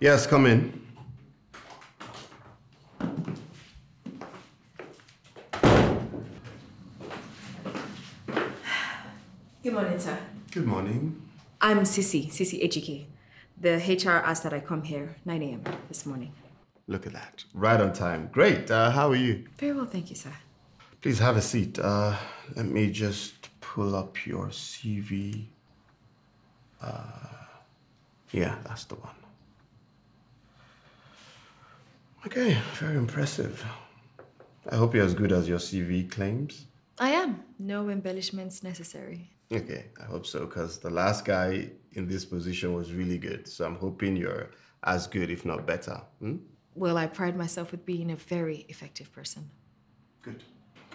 Yes, come in. Good morning, sir. Good morning. I'm Cece Ejike. The HR asked that I come here 9 a.m. this morning. Look at that. Right on time. Great. How are you? Very well, thank you, sir. Please have a seat. Let me just pull up your CV. Yeah, that's the one. Okay, very impressive. I hope you're as good as your CV claims. I am. No embellishments necessary. Okay, I hope so, because the last guy in this position was really good. So I'm hoping you're as good, if not better. Hmm? Well, I pride myself with being a very effective person. Good.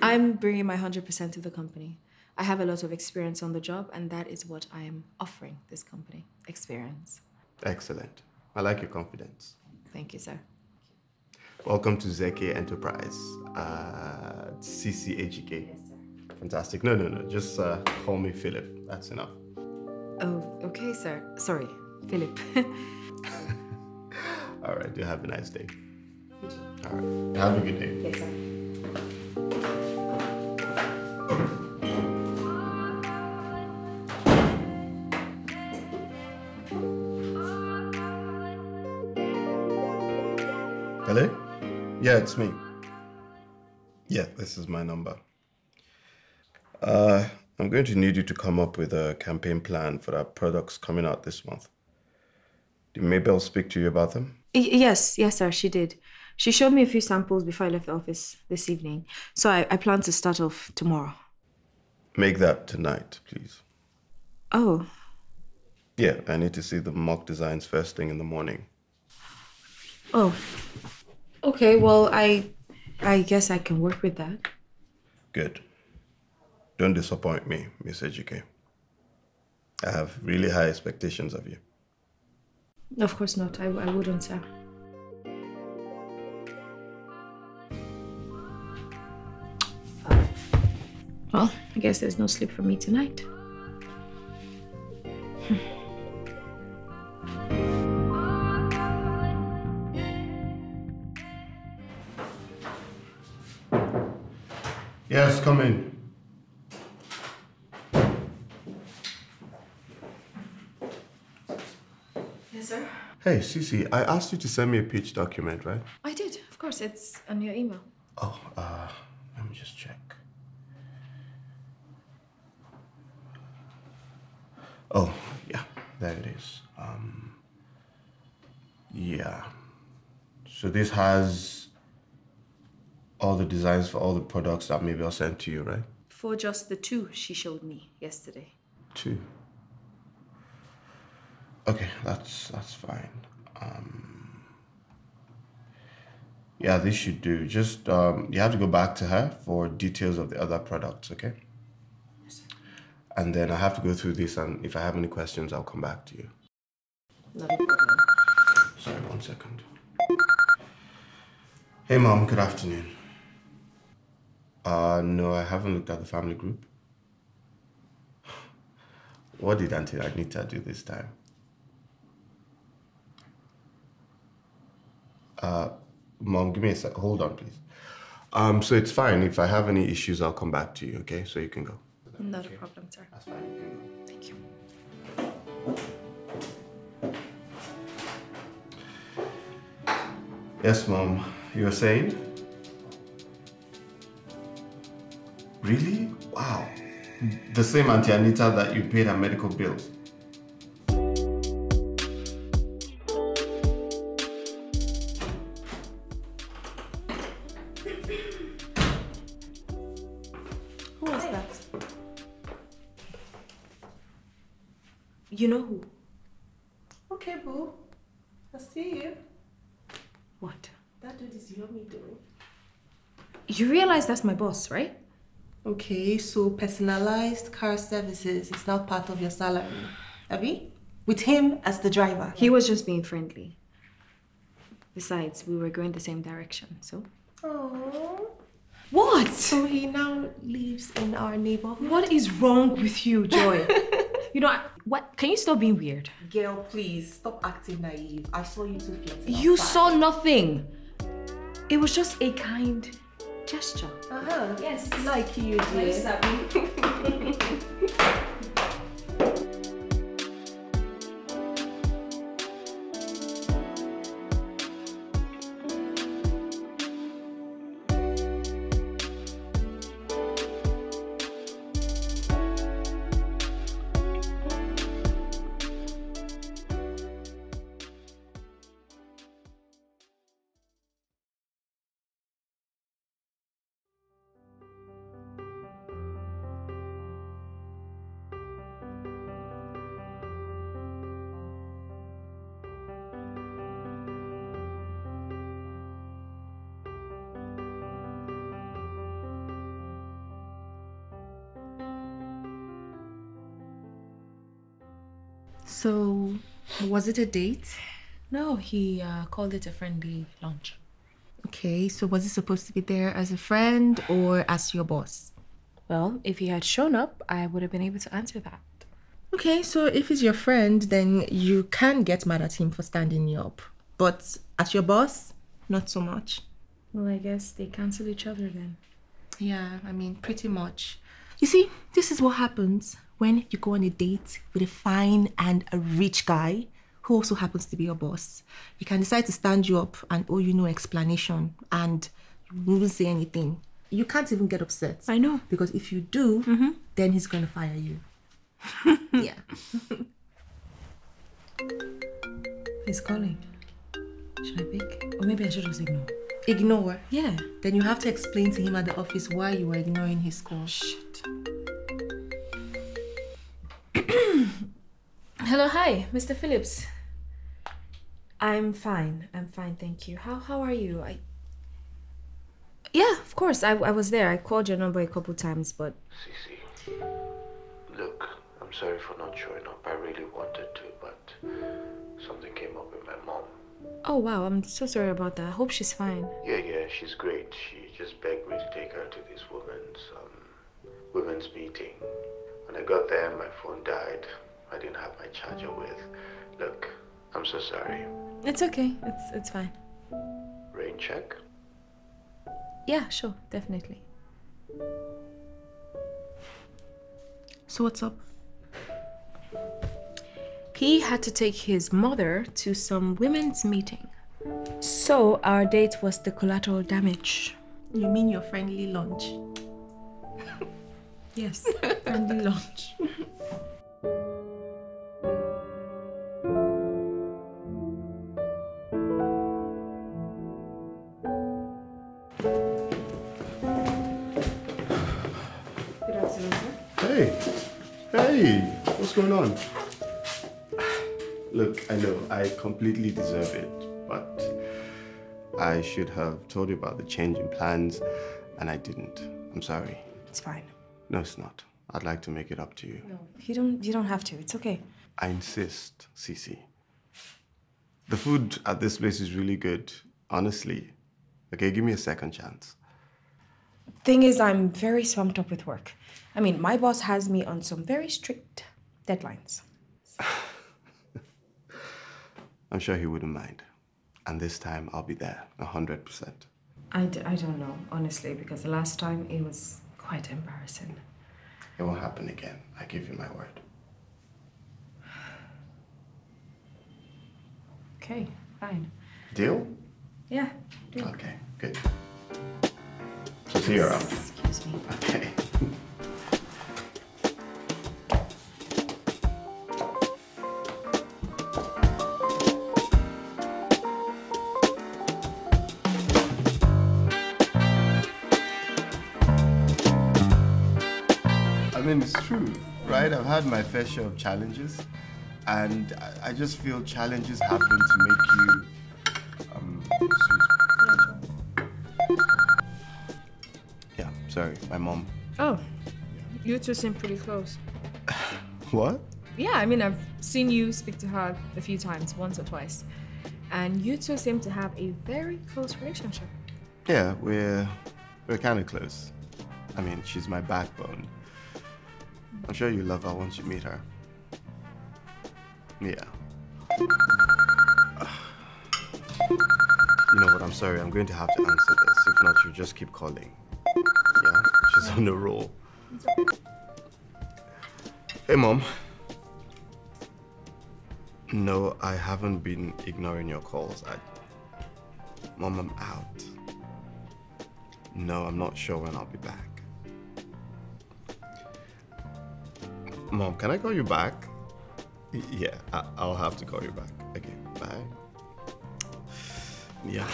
I'm bringing my 100% to the company. I have a lot of experience on the job, and that is what I am offering this company, experience. Excellent. I like your confidence. Thank you, sir. Welcome to Zek Enterprise, CCHK. Yes, sir. Fantastic. No, just call me Philip. That's enough. Oh, okay, sir. Sorry, Philip. All right, you have a nice day. All right, have a good day. Yes, sir. Hello? Yeah, it's me. Yeah, this is my number. I'm going to need you to come up with a campaign plan for our products coming out this month. Did Mabel speak to you about them? Yes, sir, she did. She showed me a few samples before I left the office this evening, so I plan to start off tomorrow. Make that tonight, please. Oh. Yeah, I need to see the mock designs first thing in the morning. Oh. Okay, well, I guess I can work with that. Good. Don't disappoint me, Miss Ejike. I have really high expectations of you. Of course not. I wouldn't, sir. Well, I guess there's no sleep for me tonight. Yes, come in. Yes, sir? Hey, Cece, I asked you to send me a pitch document, right? I did, of course. It's on your email. Oh, let me just check. Oh, yeah, there it is. Yeah. So this has all the designs for all the products that maybe I'll send to you, right? For just the two she showed me yesterday. Two? Okay, that's fine. Yeah, this should do. Just, you have to go back to her for details of the other products, okay? Yes, sir. And then I have to go through this, and if I have any questions, I'll come back to you. No problem. Sorry, 1 second. Hey, Mom, good afternoon. No, I haven't looked at the family group. What did Auntie Agnita do this time? Mom, give me a sec. Hold on, please. So it's fine. If I have any issues, I'll come back to you, okay? So you can go. Not a problem, sir. That's fine. You can go. Thank you. Yes, Mom. You were saying? Really? Wow. The same Auntie Anita that you paid her medical bills. You know who? Okay, boo. I see you. What? That dude is Yemi, though. You realize that's my boss, right? Okay, so personalized car services is not part of your salary, Abby? With him as the driver. He was just being friendly. Besides, we were going the same direction, so. Aww. What? So he now lives in our neighborhood. What is wrong with you, Joy? You know, what? Can you stop being weird? Girl, please, stop acting naive. I saw you two flirting. You saw nothing. It was just a kind gesture. Uh-huh. Yes. Like you did. Nice, Abby. So, was it a date? No, he called it a friendly lunch. Okay, so was he supposed to be there as a friend or as your boss? Well, if he had shown up, I would have been able to answer that. Okay, so if he's your friend, then you can get mad at him for standing you up. But as your boss, not so much. Well, I guess they cancel each other then. Yeah, I mean, pretty much. You see, this is what happens when you go on a date with a fine and a rich guy who also happens to be your boss. He can decide to stand you up and owe you no explanation and you won't say anything. You can't even get upset. I know. Because if you do, then he's going to fire you. Yeah. He's calling. Should I pick? Or maybe I should just ignore. Ignore? Yeah. Then you have to explain to him at the office why you were ignoring his call. Shit. Hello, hi, Mr. Phillips. I'm fine, thank you. How are you? Yeah, of course, I was there. I called your number a couple times, but... Cece, look, I'm sorry for not showing up. I really wanted to, but something came up with my mom. Oh, wow, I'm so sorry about that. I hope she's fine. Yeah, she's great. She just begged me to take her to this women's meeting. When I got there, my phone died. I didn't have my charger with. Look, I'm so sorry. It's okay. It's fine. Rain check? Yeah, sure. Definitely. So what's up? He had to take his mother to some women's meeting. So our date was the collateral damage. You mean your friendly lunch? Yes, friendly lunch. Hey, what's going on? Look, I know I completely deserve it, but I should have told you about the change in plans, and I didn't. I'm sorry. It's fine. No, it's not. I'd like to make it up to you. No, you don't have to. It's okay. I insist, Cece. The food at this place is really good, honestly. Okay, give me a second chance. Thing is, I'm very swamped up with work. I mean, my boss has me on some very strict deadlines. I'm sure he wouldn't mind. And this time, I'll be there, 100%. I don't know, honestly, because the last time, it was quite embarrassing. It won't happen again. I give you my word. Okay, fine. Deal? Yeah, deal. Okay, good. So see you around. Excuse me. Okay. I mean, it's true, right? I've had my fair share of challenges. And I just feel challenges happen to make you, yeah, sorry, my mom. Oh, you two seem pretty close. What? Yeah, I mean, I've seen you speak to her a few times, once or twice. And you two seem to have a very close relationship. Yeah, we're kind of close. I mean, she's my backbone. I'm sure you love her once you meet her. Yeah. You know what, I'm sorry, I'm going to have to answer this. If not, she'll just keep calling. Yeah, she's on the roll. Hey, Mom. No, I haven't been ignoring your calls. Mom, I'm out. No, I'm not sure when I'll be back. Mom, can I call you back? Yeah, I'll have to call you back. Okay, bye. Yeah,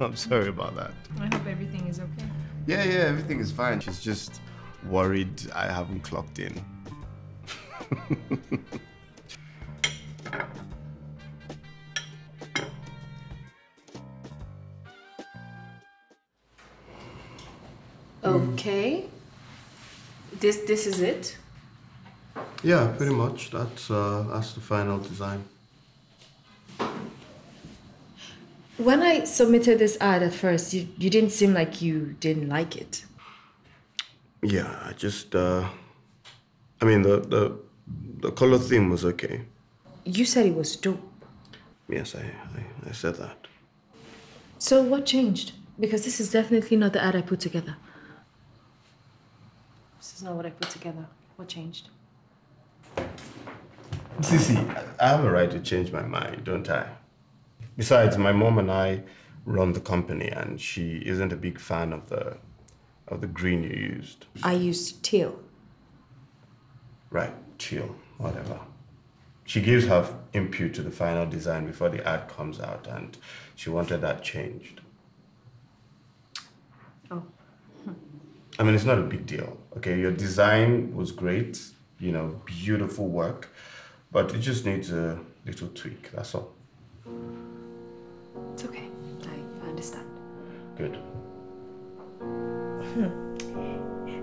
I'm sorry about that. I hope everything is okay. Yeah, everything is fine. She's just worried I haven't clocked in. Okay. This is it? Yeah, pretty much. That's the final design. When I submitted this ad at first, you didn't seem like you didn't like it. Yeah, I just, I mean, the color theme was okay. You said it was dope. Yes, I said that. So what changed? Because this is definitely not the ad I put together. This is not what I put together. What changed? Cece, I have a right to change my mind, don't I? Besides, my mom and I run the company, and she isn't a big fan of the green you used. I used teal. Right, teal, whatever. She gives her input to the final design before the ad comes out, and she wanted that changed. Oh. I mean, it's not a big deal, okay? Your design was great, you know, beautiful work. But it just needs a little tweak, that's all. It's okay, I understand. Good.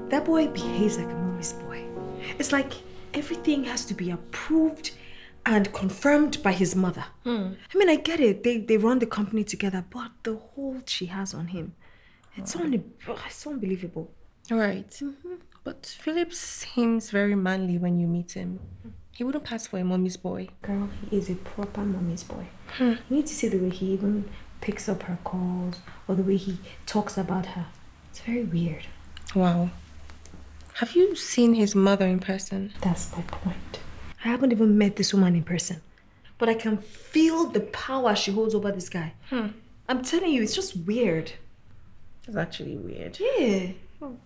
That boy behaves like a mommy's boy. It's like everything has to be approved and confirmed by his mother. I mean, I get it, they run the company together, but the hold she has on him, it's unbelievable. All right, but Philip seems very manly when you meet him. He wouldn't pass for a mommy's boy. Girl, he is a proper mommy's boy. You need to see the way he even picks up her calls or the way he talks about her. It's very weird. Wow. Have you seen his mother in person? That's my point. I haven't even met this woman in person. But I can feel the power she holds over this guy. I'm telling you, it's just weird. It's actually weird. Yeah. Oh.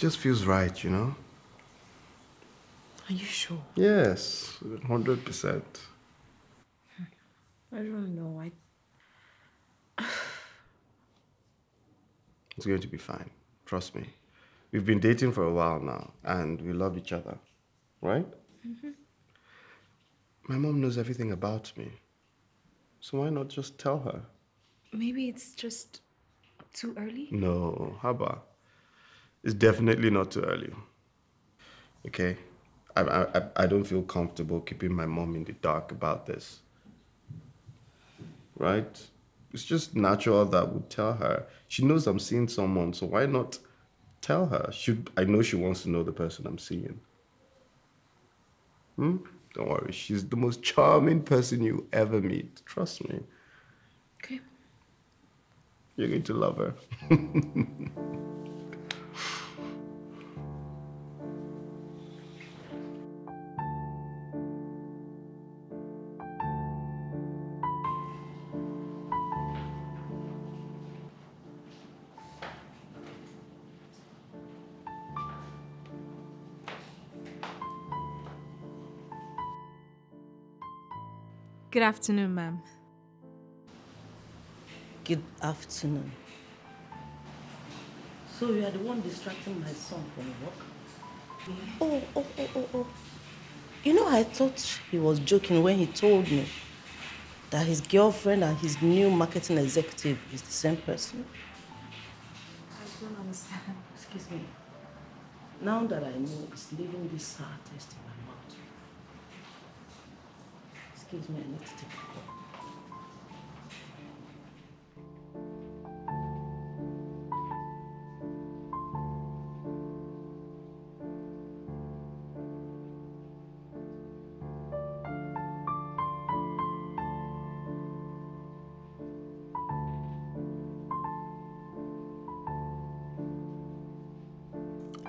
just feels right, you know? Are you sure? Yes, 100%. I don't know. It's going to be fine. Trust me. We've been dating for a while now, and we love each other, right? Mm-hmm. My mom knows everything about me, so why not just tell her? Maybe it's just too early? No, Haba. It's definitely not too early. Okay? I don't feel comfortable keeping my mom in the dark about this. Right? It's just natural that I would tell her. She knows I'm seeing someone, so why not tell her? I know she wants to know the person I'm seeing. Don't worry, she's the most charming person you ever meet. Trust me. Okay. You're going to love her. Good afternoon, ma'am. Good afternoon. So you are the one distracting my son from work? Oh. You know, I thought he was joking when he told me that his girlfriend and his new marketing executive is the same person. I don't understand. Excuse me. Now that I know, it's leaving this sour taste in my mouth. Excuse me, I need to take a call.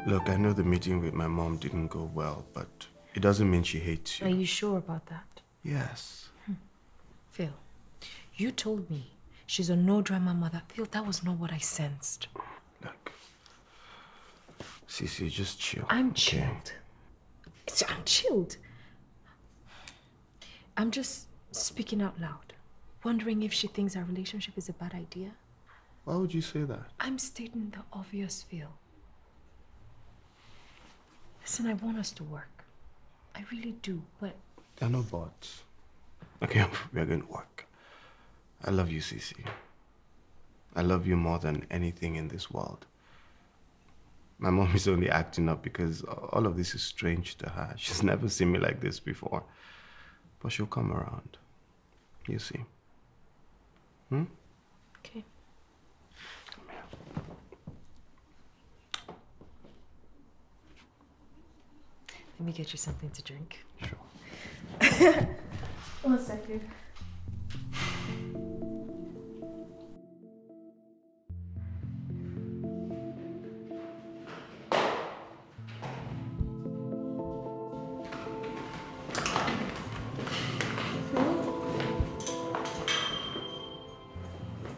Look, I know the meeting with my mom didn't go well, but it doesn't mean she hates you. Are you sure about that? Yes. Phil, you told me she's a no-drama mother. Phil, that was not what I sensed. Look, Cece, just chill. I'm chilled. I'm chilled. I'm just speaking out loud, wondering if she thinks our relationship is a bad idea. Why would you say that? I'm stating the obvious, Phil. Listen, I want us to work. I really do, but... They're no bots. Okay, we're going to work. I love you, Cece. I love you more than anything in this world. My mom is only acting up because all of this is strange to her. She's never seen me like this before. But she'll come around. You see. Okay. Come here. Let me get you something to drink. Sure. One second.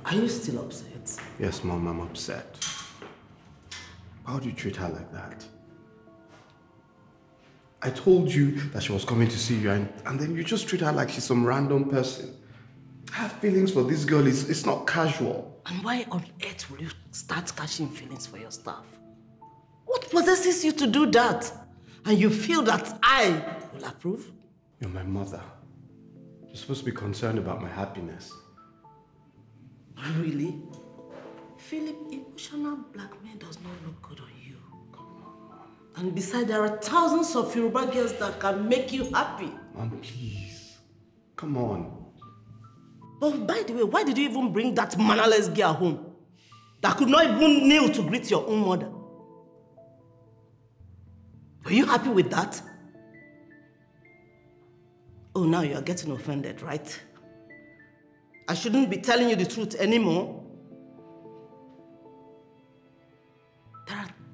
Are you still upset? Yes, Mom, I'm upset. How do you treat her like that? I told you that she was coming to see you, and then you just treat her like she's some random person. Her feelings for this girl it's not casual. And why on earth will you start catching feelings for your staff? What possesses you to do that? And you feel that I will approve? You're my mother. You're supposed to be concerned about my happiness. Really? Philip, emotional blackmail does not look good on you. And besides, there are thousands of Yoruba girls that can make you happy. Mom, please. Come on. Oh, by the way, why did you even bring that mannerless girl home? That could not even kneel to greet your own mother. Were you happy with that? Oh, now you are getting offended, right? I shouldn't be telling you the truth anymore.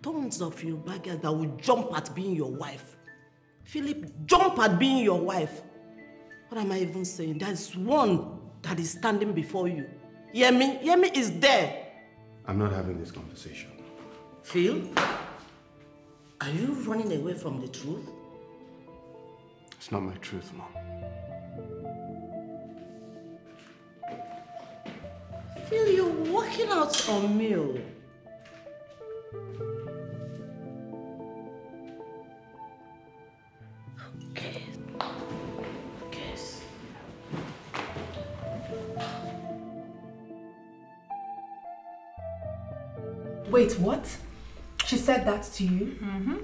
Tons of your baggage that will jump at being your wife. Philip, jump at being your wife. What am I even saying? There's one that is standing before you. Yemi is there. I'm not having this conversation. Phil, Are you running away from the truth? It's not my truth, Mom. Phil, you're walking out on me. Okay. Guess. Wait, what? She said that to you? Mm-hmm.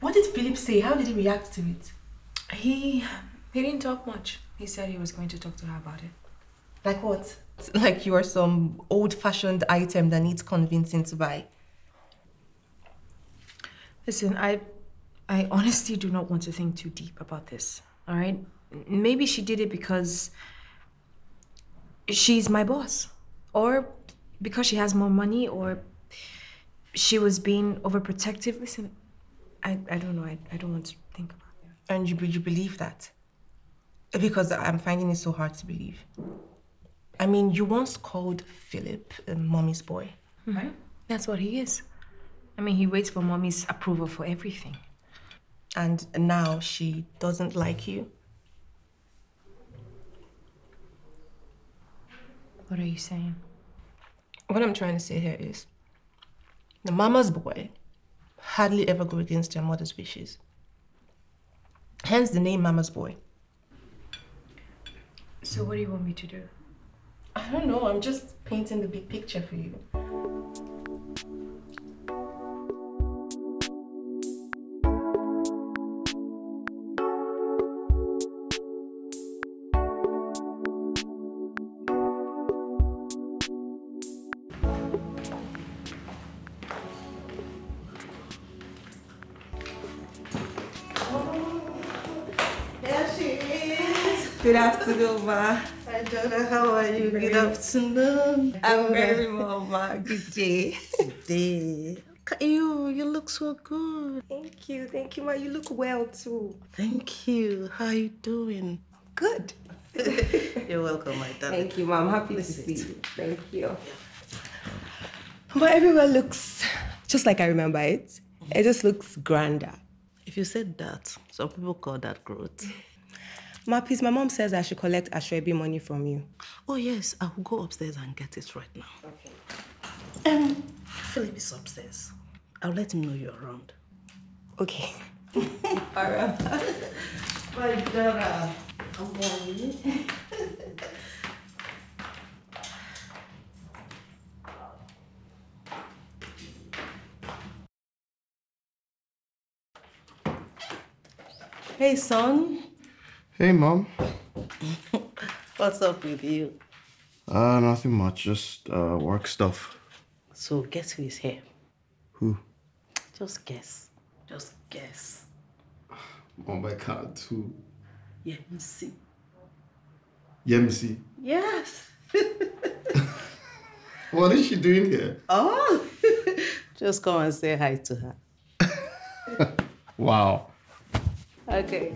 What did Philip say? How did he react to it? He didn't talk much. He said he was going to talk to her about it. Like what? Like you are some old-fashioned item that needs convincing to buy. Listen, I honestly do not want to think too deep about this, all right? Maybe she did it because she's my boss, or because she has more money, or she was being overprotective. Listen, I don't know. I don't want to think about it. And you believe that? Because I'm finding it so hard to believe. I mean, you once called Philip mommy's boy, mm-hmm. right? That's what he is. I mean, he waits for mommy's approval for everything. And now she doesn't like you? What are you saying? What I'm trying to say here is, the mama's boy hardly ever go against their mother's wishes. Hence the name Mama's Boy. So what do you want me to do? I don't know, I'm just painting the big picture for you. Good afternoon, Ma. Hi, Dara. How are you? Good afternoon. I'm very well, Ma. Good day. Good day. You look so good. Thank you. Thank you, Ma. You look well, too. Thank you. How are you doing? Good. You're welcome, my darling. Thank you, Ma. I'm happy to see you. Thank you. Ma, everywhere looks just like I remember it. It just looks grander. If you said that, some people call that growth. Ma, please, my mom says I should collect Ashwebi money from you. Oh, yes. I will go upstairs and get it right now. Okay. Philip is upstairs. I'll let him know you're around. Okay. All right. My daughter. I'm going. Hey, son. Hey, Mom. What's up with you? Nothing much, just work stuff. So guess who is here? Who? Just guess. Just guess. Mom, I can't. Who? Yemi. Yemi? Yes. What is she doing here? Oh, just come and say hi to her. Wow. Okay.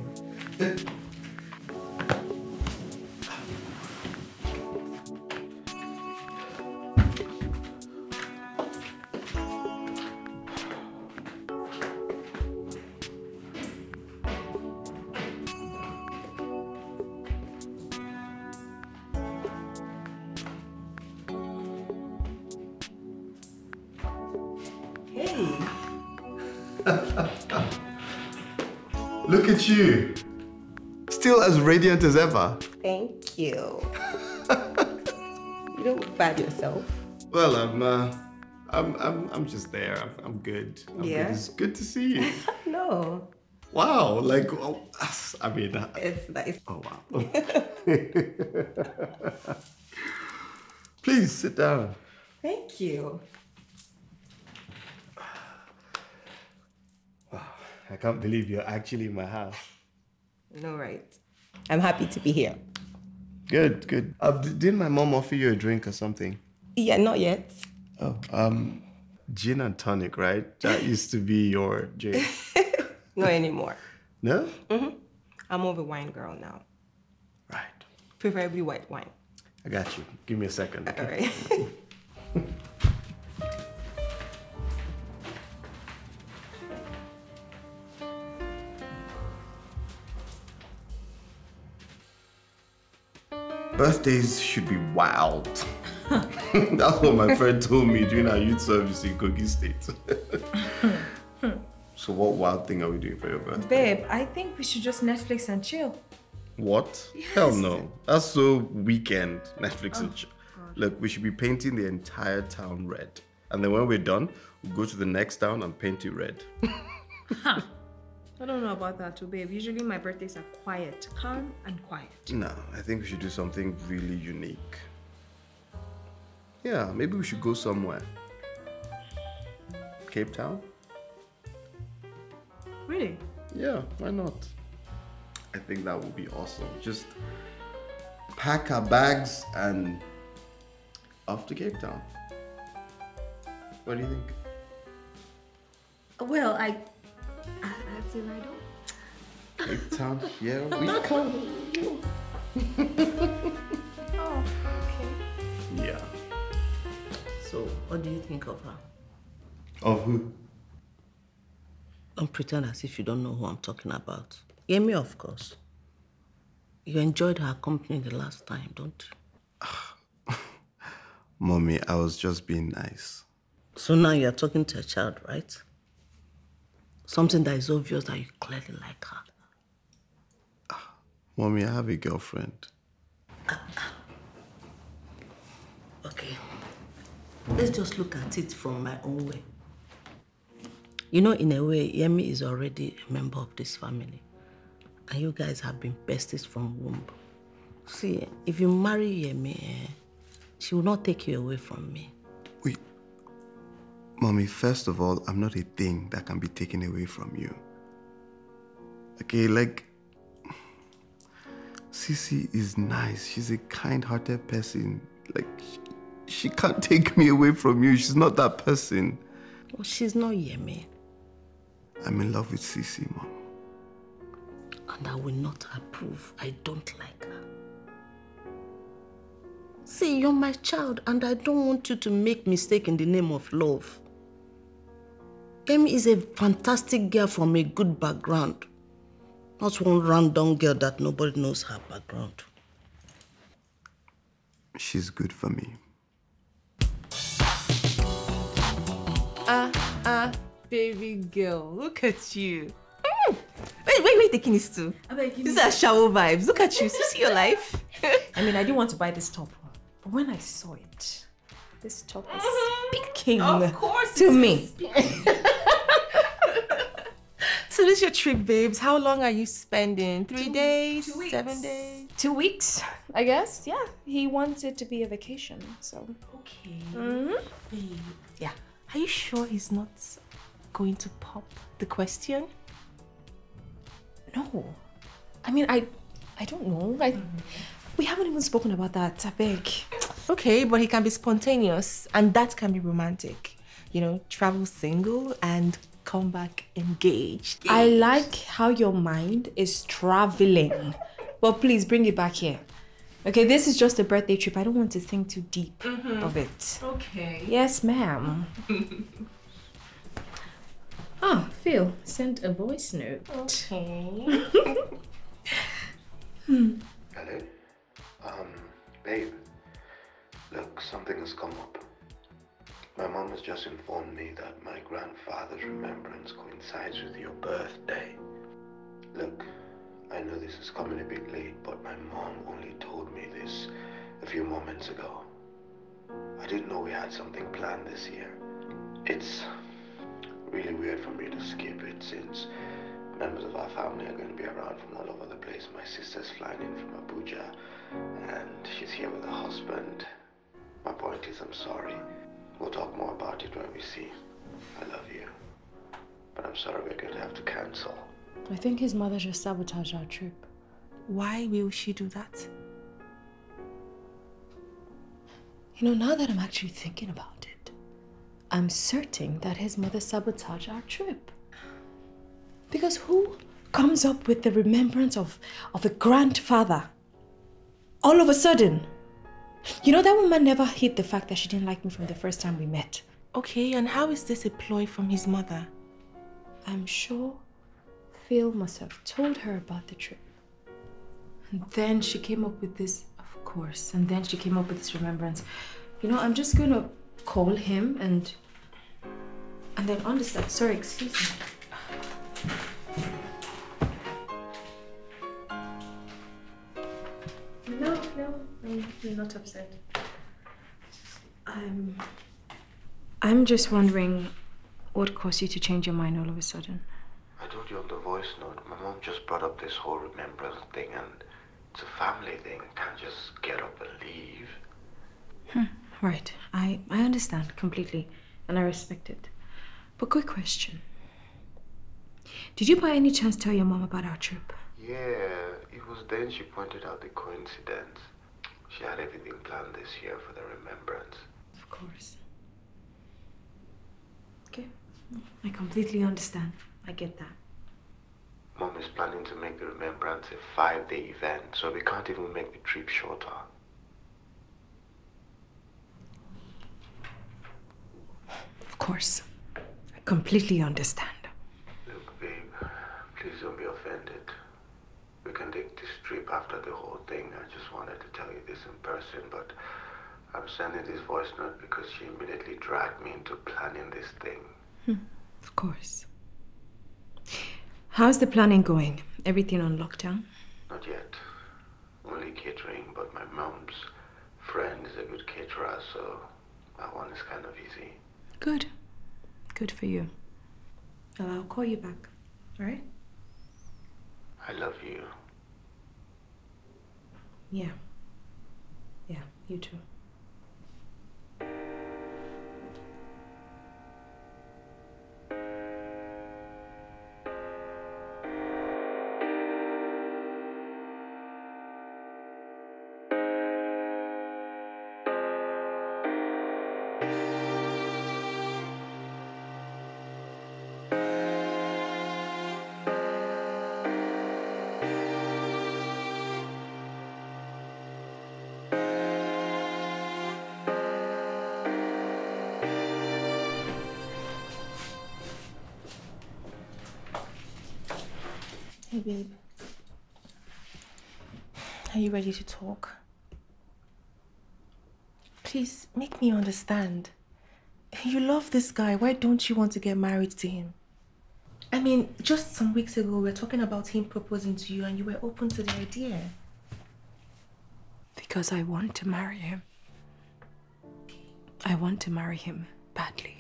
Look at you, still as radiant as ever. Thank you. You don't look bad yourself. Well, I'm just there. I'm good. I'm good. It's good to see you. No. Wow, like, oh, I mean. It's nice. Oh wow. Please sit down. Thank you. I can't believe you're actually in my house. No, right. I'm happy to be here. Good, good. Didn't my mom offer you a drink or something? Yeah, not yet. Oh, gin and tonic, right? That used to be your drink. Not anymore. No? Mm-hmm. I'm more of a wine girl now. Right. Preferably white wine. I got you. Give me a second. Okay? All right. Birthdays should be wild. That's what my friend told me during our youth service in Kogi State. So what wild thing are we doing for your birthday? Babe, I think we should just Netflix and chill. What? Yes. Hell no. That's so weekend, Netflix and chill. God. Look, we should be painting the entire town red. And then when we're done, we'll go to the next town and paint it red. Huh. I don't know about that too, babe. Usually my birthdays are quiet, calm and quiet. No, I think we should do something really unique. Yeah, maybe we should go somewhere. Cape Town? Really? Yeah, why not? I think that would be awesome. Just pack our bags and off to Cape Town. What do you think? Well, I'd say right off. Cape Town, here we come. Oh, okay. Yeah. So, what do you think of her? Of who? Don't pretend as if you don't know who I'm talking about. Yemi, of course. You enjoyed her company the last time, don't you? Mommy, I was just being nice. So now you're talking to a child, right? Something that is obvious that you clearly like her. Mommy, I have a girlfriend. Okay. Let's just look at it from my own way. You know, in a way, Yemi is already a member of this family. And you guys have been besties from womb. See, if you marry Yemi, she will not take you away from me. Wait. Mommy, first of all, I'm not a thing that can be taken away from you. Okay, like... Cece is nice. She's a kind-hearted person. Like, she can't take me away from you. She's not that person. Well, she's not Yemi. I'm in love with Cece, Mom. And I will not approve. I don't like her. See, you're my child, and I don't want you to make mistake in the name of love. Yemi is a fantastic girl from a good background. Not one random girl that nobody knows her background. She's good for me. Baby girl, look at you. Wait, the king is too. These are shower vibes. Look at you. See your life. I mean, I didn't want to buy this top, but when I saw it, this top was speaking to me. So this is your trip, babes. How long are you spending? 3 days? 2 weeks. 7 days? 2 weeks, I guess. Yeah. He wants it to be a vacation, so. Okay. Mm-hmm. Yeah. Are you sure he's not going to pop the question? No. I mean, I don't know. We haven't even spoken about that, I beg. Okay, but he can be spontaneous and that can be romantic. You know, travel single and come back engaged. I like how your mind is traveling. But please bring it back here. Okay, this is just a birthday trip. I don't want to think too deep of it. Okay. Yes, ma'am. Ah, Phil sent a voice note. Okay. Hello? Babe, look, something has come up. My mom has just informed me that my grandfather's remembrance coincides with your birthday. Look, I know this is coming a bit late, but my mom only told me this a few moments ago. I didn't know we had something planned this year. It's really weird for me to skip it since members of our family are going to be around from all over the place. My sister's flying in from Abuja and she's here with her husband. My point is, I'm sorry. We'll talk more about it when we see. I love you. But I'm sorry we're going to have to cancel. I think his mother just sabotaged our trip. Why will she do that? You know, now that I'm actually thinking about it, I'm certain that his mother sabotaged our trip. Because who comes up with the remembrance of a grandfather all of a sudden? You know, that woman never hid the fact that she didn't like me from the first time we met. Okay, and how is this a ploy from his mother? I'm sure Phil must have told her about the trip. And then she came up with this Of course. And then she came up with this remembrance. You know, I'm just going to call him and then on the side. Sorry, excuse me. No, I'm not upset. I'm just wondering what caused you to change your mind all of a sudden. I told you on the voice note, my mom just brought up this whole remembrance thing and it's a family thing. Can't just get up and leave. Right. I understand completely and I respect it. But quick question. Did you by any chance tell your mom about our trip? Yeah, it was then she pointed out the coincidence. She had everything planned this year for the remembrance. Of course. Okay, I completely understand. I get that. Mom is planning to make the remembrance a 5-day event, so we can't even make the trip shorter. Of course. I completely understand. Look, babe, please don't be offended. We can take this trip after the whole thing. I just wanted to tell you this in person, but I'm sending this voice note because she immediately dragged me into planning this thing. Of course. How's the planning going? Everything on lockdown? Not yet. Only catering, but my mom's friend is a good caterer, so that one is kind of easy. Good. Good for you. Well, I'll call you back, all right? I love you. Yeah. Yeah, you too. Hey babe, are you ready to talk? Please, make me understand. You love this guy, why don't you want to get married to him? I mean, just some weeks ago we were talking about him proposing to you and you were open to the idea. Because I want to marry him. I want to marry him badly.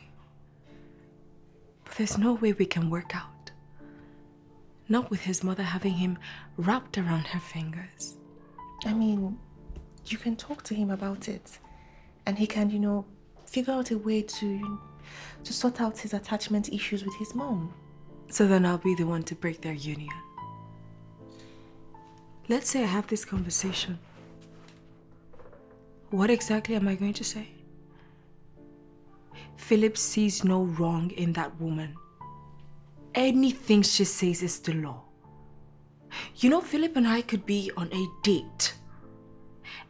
But there's no way we can work out. Not with his mother having him wrapped around her fingers. I mean, you can talk to him about it. And he can, you know, figure out a way to sort out his attachment issues with his mom. So then I'll be the one to break their union. Let's say I have this conversation. What exactly am I going to say? Philip sees no wrong in that woman. Anything she says is the law. You know, Philip and I could be on a date.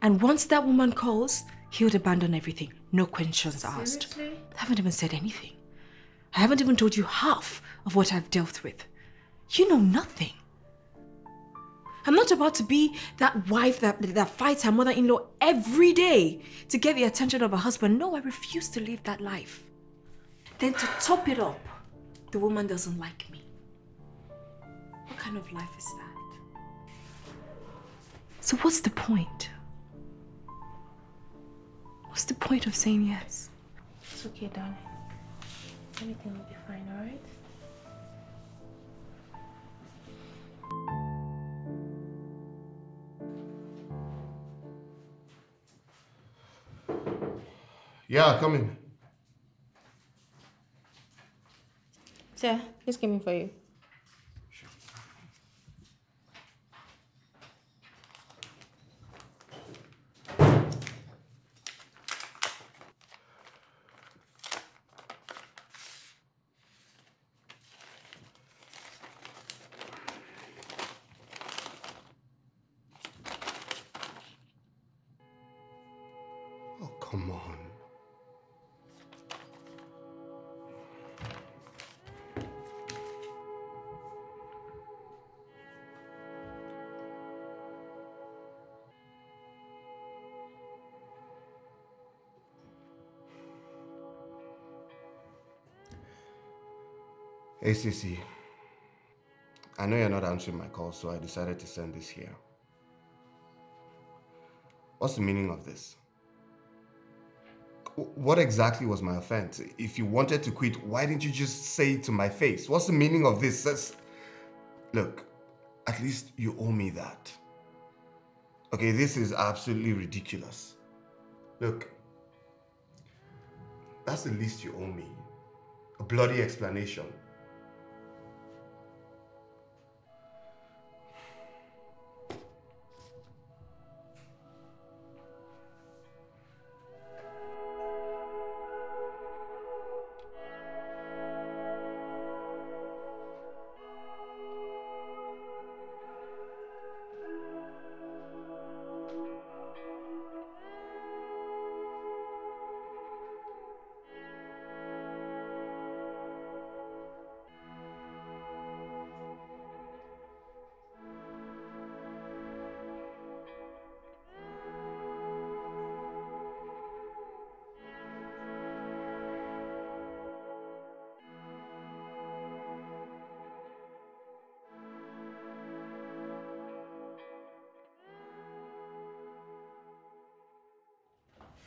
And once that woman calls, he would abandon everything. No questions asked. Seriously? I haven't even said anything. I haven't even told you half of what I've dealt with. You know nothing. I'm not about to be that wife that fights her mother-in-law every day to get the attention of her husband. No, I refuse to live that life. Then to top it up, the woman doesn't like me. What kind of life is that? So what's the point? What's the point of saying yes? It's okay, darling. Everything will be fine, all right? Yeah, come in. Sir, this came in for you. Sure. Oh, come on. Hey, Cece. I know you're not answering my call, so I decided to send this here. What's the meaning of this? What exactly was my offense? If you wanted to quit, why didn't you just say it to my face? What's the meaning of this? Look, at least you owe me that. Okay, this is absolutely ridiculous. Look, that's the least you owe me. A bloody explanation.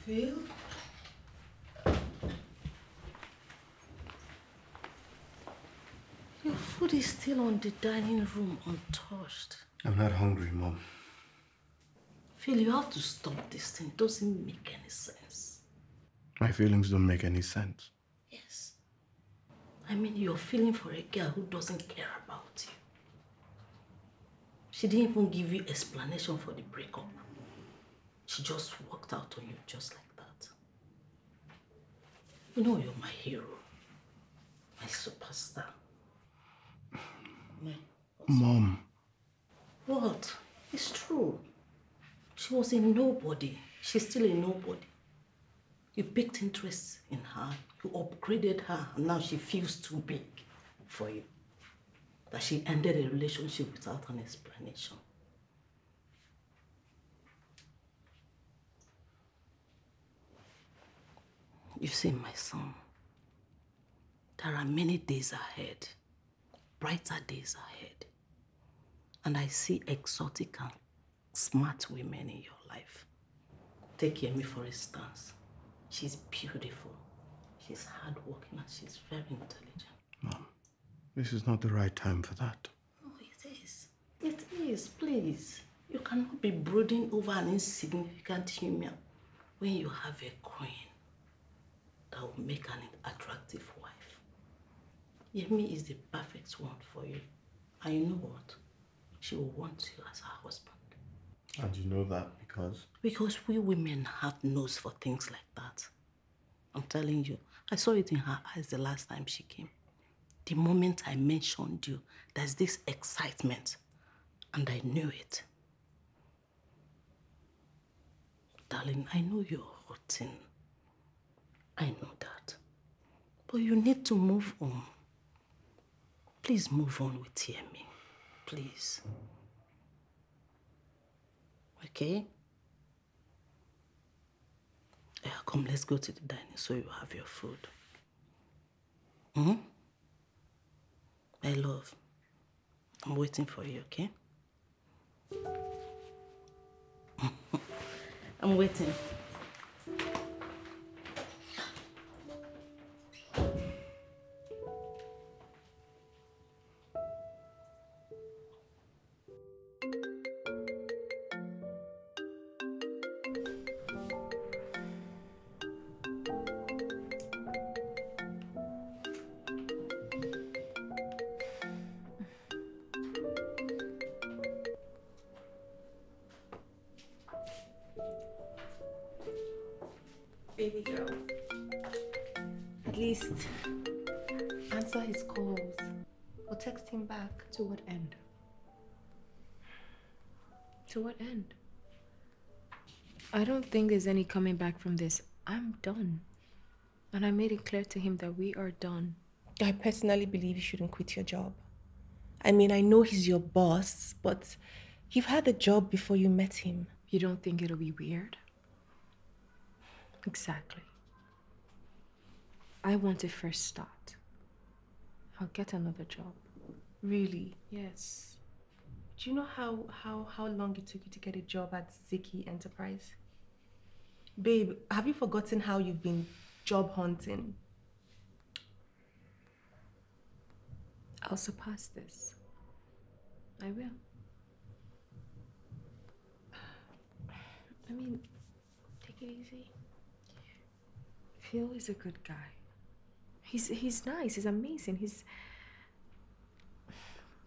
Phil? Your food is still on the dining room untouched. I'm not hungry, Mom. Phil, you have to stop this thing. It doesn't make any sense. My feelings don't make any sense. Yes. I mean, you're feeling for a girl who doesn't care about you. She didn't even give you an explanation for the breakup. She just walked out on you just like that. You know you're my hero. My superstar. Mom. What? It's true. She was a nobody. She's still a nobody. You picked interest in her. You upgraded her. And now she feels too big for you. That she ended a relationship without an explanation. You see, my son, there are many days ahead, brighter days ahead. And I see exotic and smart women in your life. Take Yemi, for instance. She's beautiful. She's hardworking and she's very intelligent. Mom, this is not the right time for that. Oh, it is. It is, please. You cannot be brooding over an insignificant human when you have a queen that will make an attractive wife. Yemi is the perfect one for you. And you know what? She will want you as her husband. And you know that because? Because we women have nose for things like that. I'm telling you, I saw it in her eyes the last time she came. The moment I mentioned you, there's this excitement. And I knew it. Darling, I know you're hurting. I know that, but you need to move on. Please move on with Yemi, please. Okay? Yeah, come, let's go to the dining so you have your food. Hmm? My love, I'm waiting for you, okay? I'm waiting. To what end? To what end? I don't think there's any coming back from this. I'm done. And I made it clear to him that we are done. I personally believe you shouldn't quit your job. I mean, I know he's your boss, but you've had a job before you met him. You don't think it'll be weird? Exactly. I want a fresh start. I'll get another job. Really? Yes. Do you know how long it took you to get a job at Zek Enterprise? Babe, have you forgotten how you've been job hunting? I'll surpass this. I will. I mean, take it easy. Phil is a good guy. He's nice, he's amazing,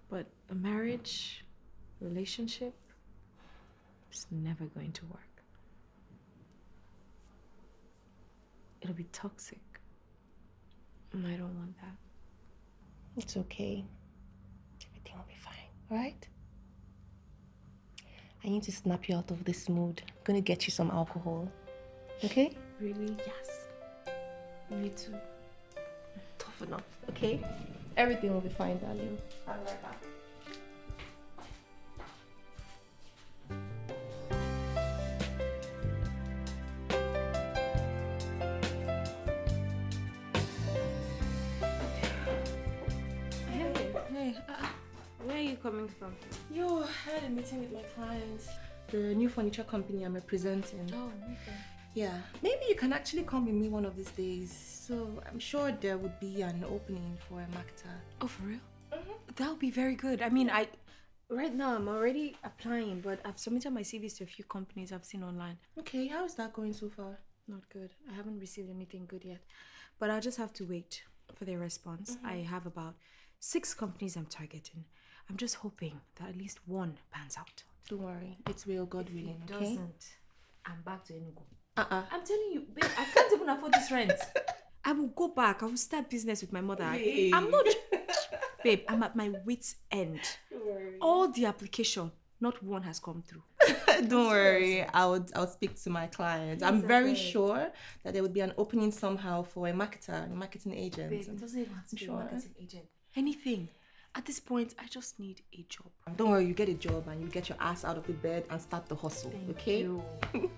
but a marriage, relationship, is never going to work. It'll be toxic, and I don't want that. It's okay. Everything will be fine, all right? I need to snap you out of this mood. I'm gonna get you some alcohol, okay? Really? Yes. Me too. Tough enough, okay? Everything will be fine, darling. I'll be right back. Coming from? Yo, I had a meeting with my clients. The new furniture company I'm representing. Oh, okay. Yeah, maybe you can actually come with me one of these days. So I'm sure there would be an opening for a marketer. Oh, for real? Mm-hmm. That would be very good. I mean, right now I'm already applying, but I've submitted my CVs to a few companies I've seen online. Okay, how is that going so far? Not good. I haven't received anything good yet, but I'll just have to wait for their response. Mm-hmm. I have about 6 companies I'm targeting. I'm just hoping that at least one pans out. Don't worry, it's real, God willing. If it doesn't, okay? I'm back to Enugu. I'm telling you, babe, I can't even afford this rent. I will go back. I will start business with my mother. Babe. I'm not. Babe, I'm at my wit's end. Don't worry. All the application, not one has come through. Don't worry, I'll speak to my clients. I'm very sure that there would be an opening somehow for a marketer, a marketing agent. Babe, it doesn't even have to be a marketing agent. Anything. At this point, I just need a job. Don't worry, you get a job and you get your ass out of the bed and start the hustle, okay? Thank you.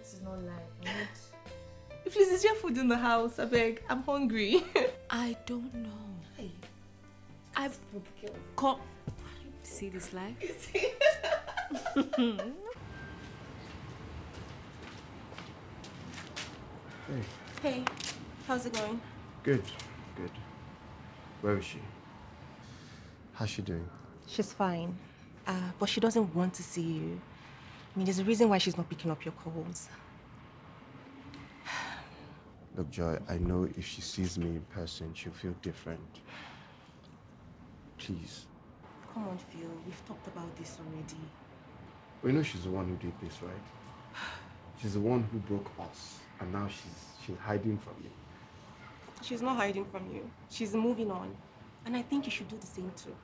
This is not life. Please, is there food in the house? I beg, I'm hungry. I don't know. Hi. I've come. See this life? You see? Hey, how's it going? Good, good. Where is she? How's she doing? She's fine, but she doesn't want to see you. I mean, there's a reason why she's not picking up your calls. Look, Joy, I know if she sees me in person, she'll feel different. Please. Come on, Phil, we've talked about this already. We know she's the one who did this, right? She's the one who broke us, and now she's hiding from you. She's not hiding from you. She's moving on. And I think you should do the same too.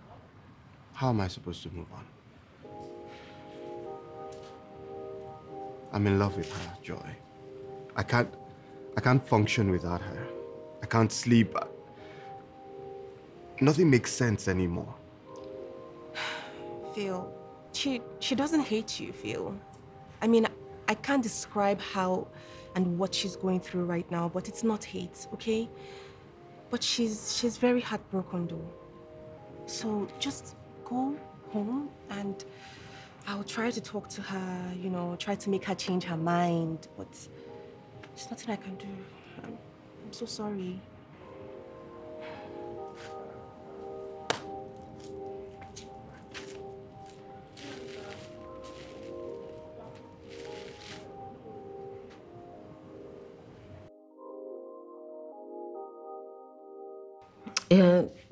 How am I supposed to move on? I'm in love with her, Joy. I can't function without her. I can't sleep. Nothing makes sense anymore. Phil, she doesn't hate you, Phil. I mean, I can't describe how and what she's going through right now, but it's not hate, okay? But she's very heartbroken though. So just go home and I'll try to talk to her, you know, try to make her change her mind, but there's nothing I can do. I'm so sorry.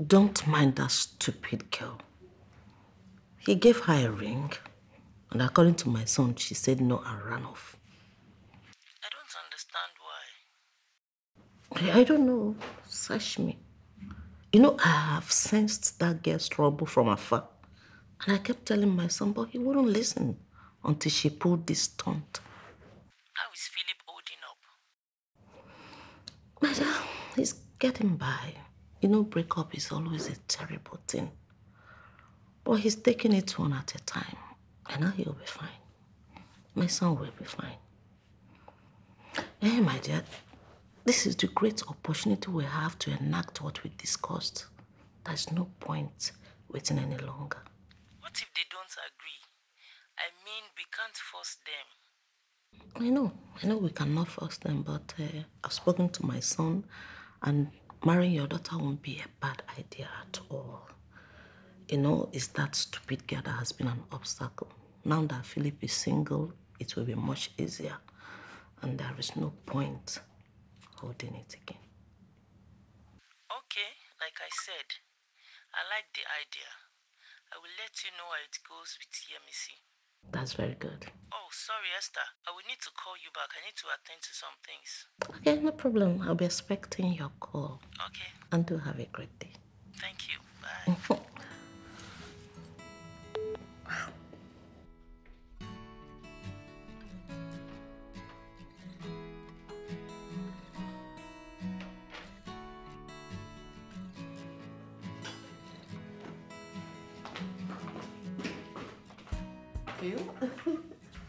Don't mind that stupid girl. He gave her a ring, and according to my son, she said no and ran off. I don't understand why. I don't know. Search me. You know, I have sensed that girl's trouble from afar, and I kept telling my son, but he wouldn't listen until she pulled this stunt. How is Philip holding up? Madam, he's getting by. You know, breakup is always a terrible thing. But he's taking it one at a time. And now he'll be fine. My son will be fine. Hey, my dear, this is the great opportunity we have to enact what we discussed There's no point waiting any longer. What if they don't agree? I mean, we can't force them. I know we cannot force them, but I've spoken to my son, and marrying your daughter won't be a bad idea at all. It's that stupid girl that has been an obstacle. Now that Philip is single, it will be much easier. And there is no point holding it again. Okay, like I said, I like the idea. I will let you know how it goes with Yemi. That's very good. Oh, sorry, Esther. I will need to call you back. I need to attend to some things. Okay, no problem. I'll be expecting your call. Okay. And do have a great day. Thank you.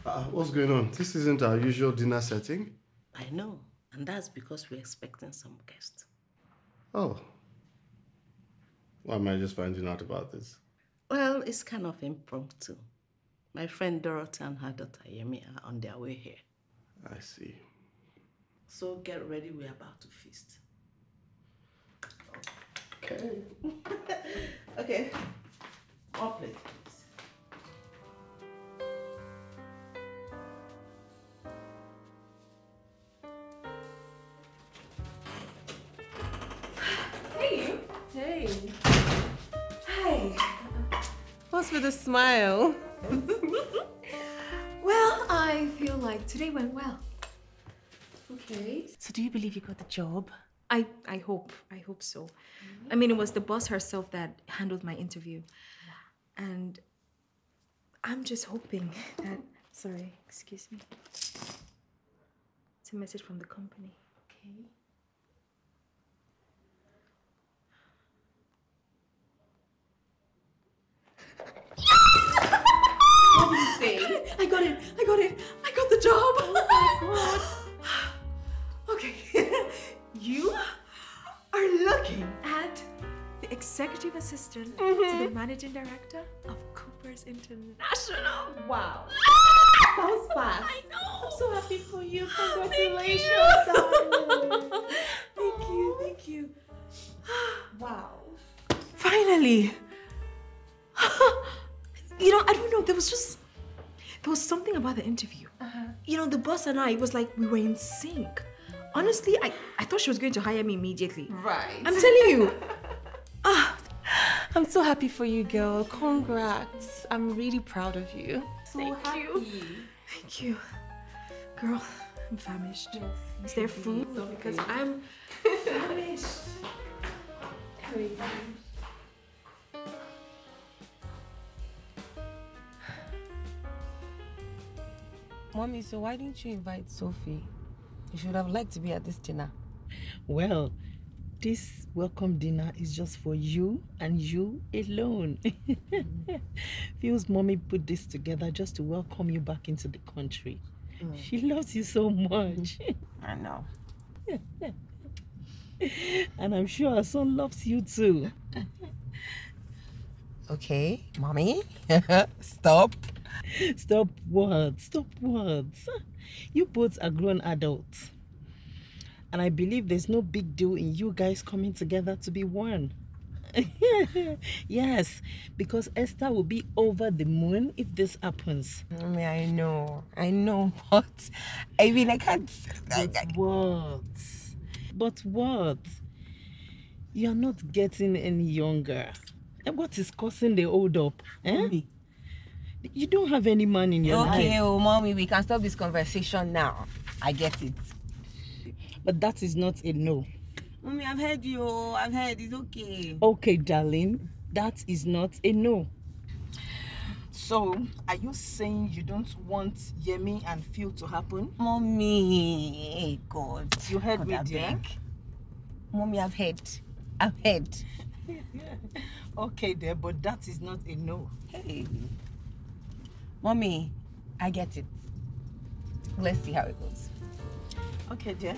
Bye. What's going on? This isn't our usual dinner setting. I know, and that's because we're expecting some guests. Oh. Why am I just finding out about this? Well, it's kind of impromptu. My friend Dorothy and her daughter Yemi are on their way here. I see. So get ready, we're about to feast. Okay. Okay. One plate. With a smile. Well, I feel like today went well. Okay. So do you believe you got the job? I hope so. Mm-hmm. I mean, it was the boss herself that handled my interview. Yeah. And I'm just hoping that... Sorry, excuse me. It's a message from the company. Okay. I got it. I got the job. Oh my God. Okay. You are looking at the executive assistant to the managing director of Cooper's International. Wow. That was fast. I know. I'm so happy for you. Congratulations. Thank you. Wow. Finally. I don't know. There was something about the interview. Uh-huh. The boss and I, it was like we were in sync. Honestly, I thought she was going to hire me immediately. Right. I'm telling you. I'm so happy for you, girl. Congrats. I'm really proud of you. Thank you. Thank you. Girl, I'm famished. Yes. Is there food? So because I'm famished. Mommy, so why didn't you invite Sophie? You should have liked to be at this dinner. Well, this welcome dinner is just for you and you alone. Feels Mommy put this together just to welcome you back into the country. Mm. She loves you so much. I know. And I'm sure her son loves you too. Okay, Mommy, stop. Stop what? Stop what? You both are grown adults. And I believe there's no big deal in you guys coming together to be one. Yes, because Esther will be over the moon if this happens. Mommy, I know, but I mean, I can't. But what? You're not getting any younger. And what is causing the hold up? Eh? You don't have any man in your life. Okay, oh, Mommy, we can stop this conversation now. I get it. But that is not a no. Mommy, I've heard you. I've heard. It's okay. Okay, darling. That is not a no. So, are you saying you don't want Yemi and Phil to happen? Mommy, God. You heard me, dear? Mommy, I've heard. Okay, dear, but that is not a no. Hey. Mommy, I get it. Let's see how it goes. Okay, dear.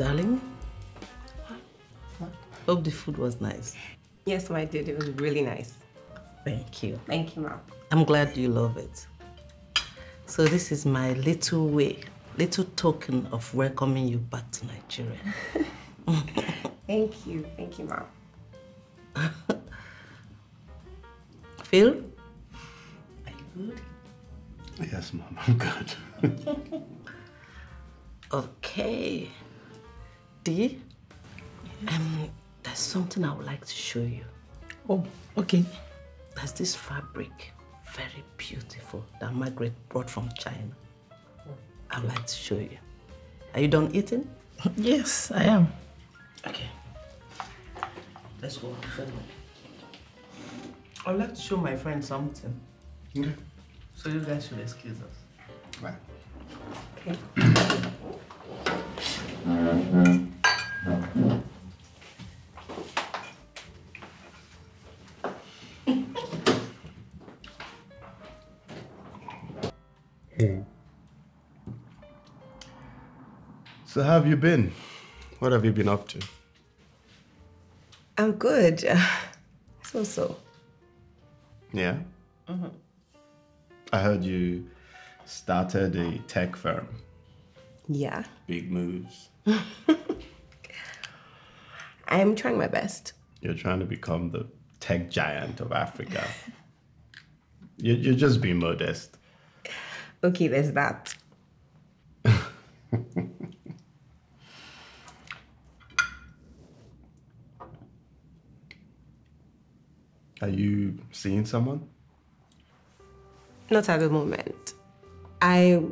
Darling, hope the food was nice. Yes, I did. It was really nice. Thank you. Thank you, Mom. I'm glad you love it. So this is my little way, little token of welcoming you back to Nigeria. Thank you. Thank you, Mom. Phil, are you good? Yes, Mom, I'm good. Okay. Dee, yes. There's something I would like to show you. Oh, okay. There's this fabric, very beautiful, that Margaret brought from China. I would like to show you. Are you done eating? Yes, I am. Okay. Let's go. I would like to show my friend something. Okay. So you guys should excuse us. Right. Okay. So how have you been? What have you been up to? I'm good. So. Yeah? Mm-hmm. I heard you started a tech firm. Yeah. Big moves. I'm trying my best. You're trying to become the tech giant of Africa. You're just being modest. Okay, there's that. Are you seeing someone? Not at the moment. I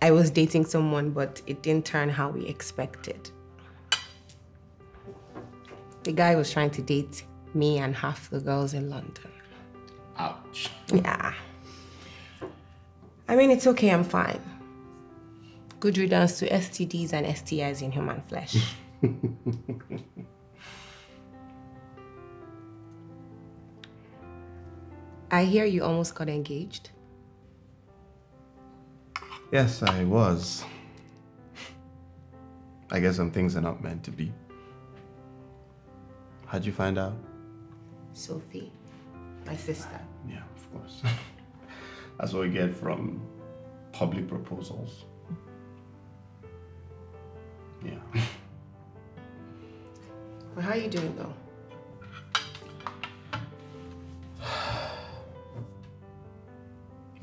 was dating someone, but it didn't turn how we expected. The guy was trying to date me and half the girls in London. Ouch. Yeah. I mean, it's okay, I'm fine. Good riddance to STDs and STIs in human flesh. I hear you almost got engaged. Yes, I was. I guess some things are not meant to be. How'd you find out? Sophie, my sister. Yeah, of course. That's what we get from public proposals. Yeah. Well, how are you doing though?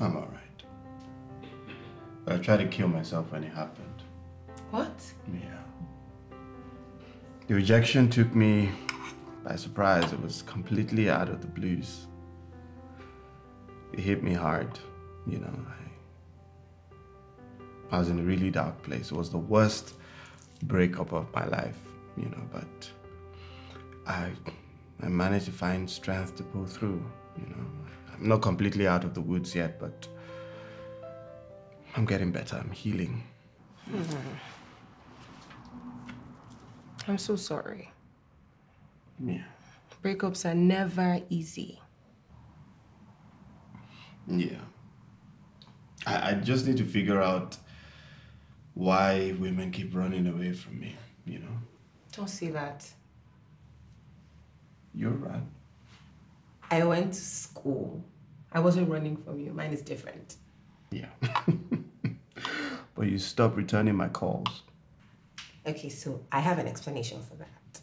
I'm all right. But I tried to kill myself when it happened. What? Yeah. The rejection took me by surprise. It was completely out of the blues. It hit me hard, you know. I was in a really dark place. It was the worst breakup of my life, you know, but I managed to find strength to pull through, you know. I'm not completely out of the woods yet, but I'm getting better. I'm healing. I'm so sorry. Yeah. Breakups are never easy. Yeah. I just need to figure out why women keep running away from me, you know? Don't say that. You're right. I went to school. I wasn't running from you. Mine is different. Yeah. But you stopped returning my calls. Okay, so I have an explanation for that.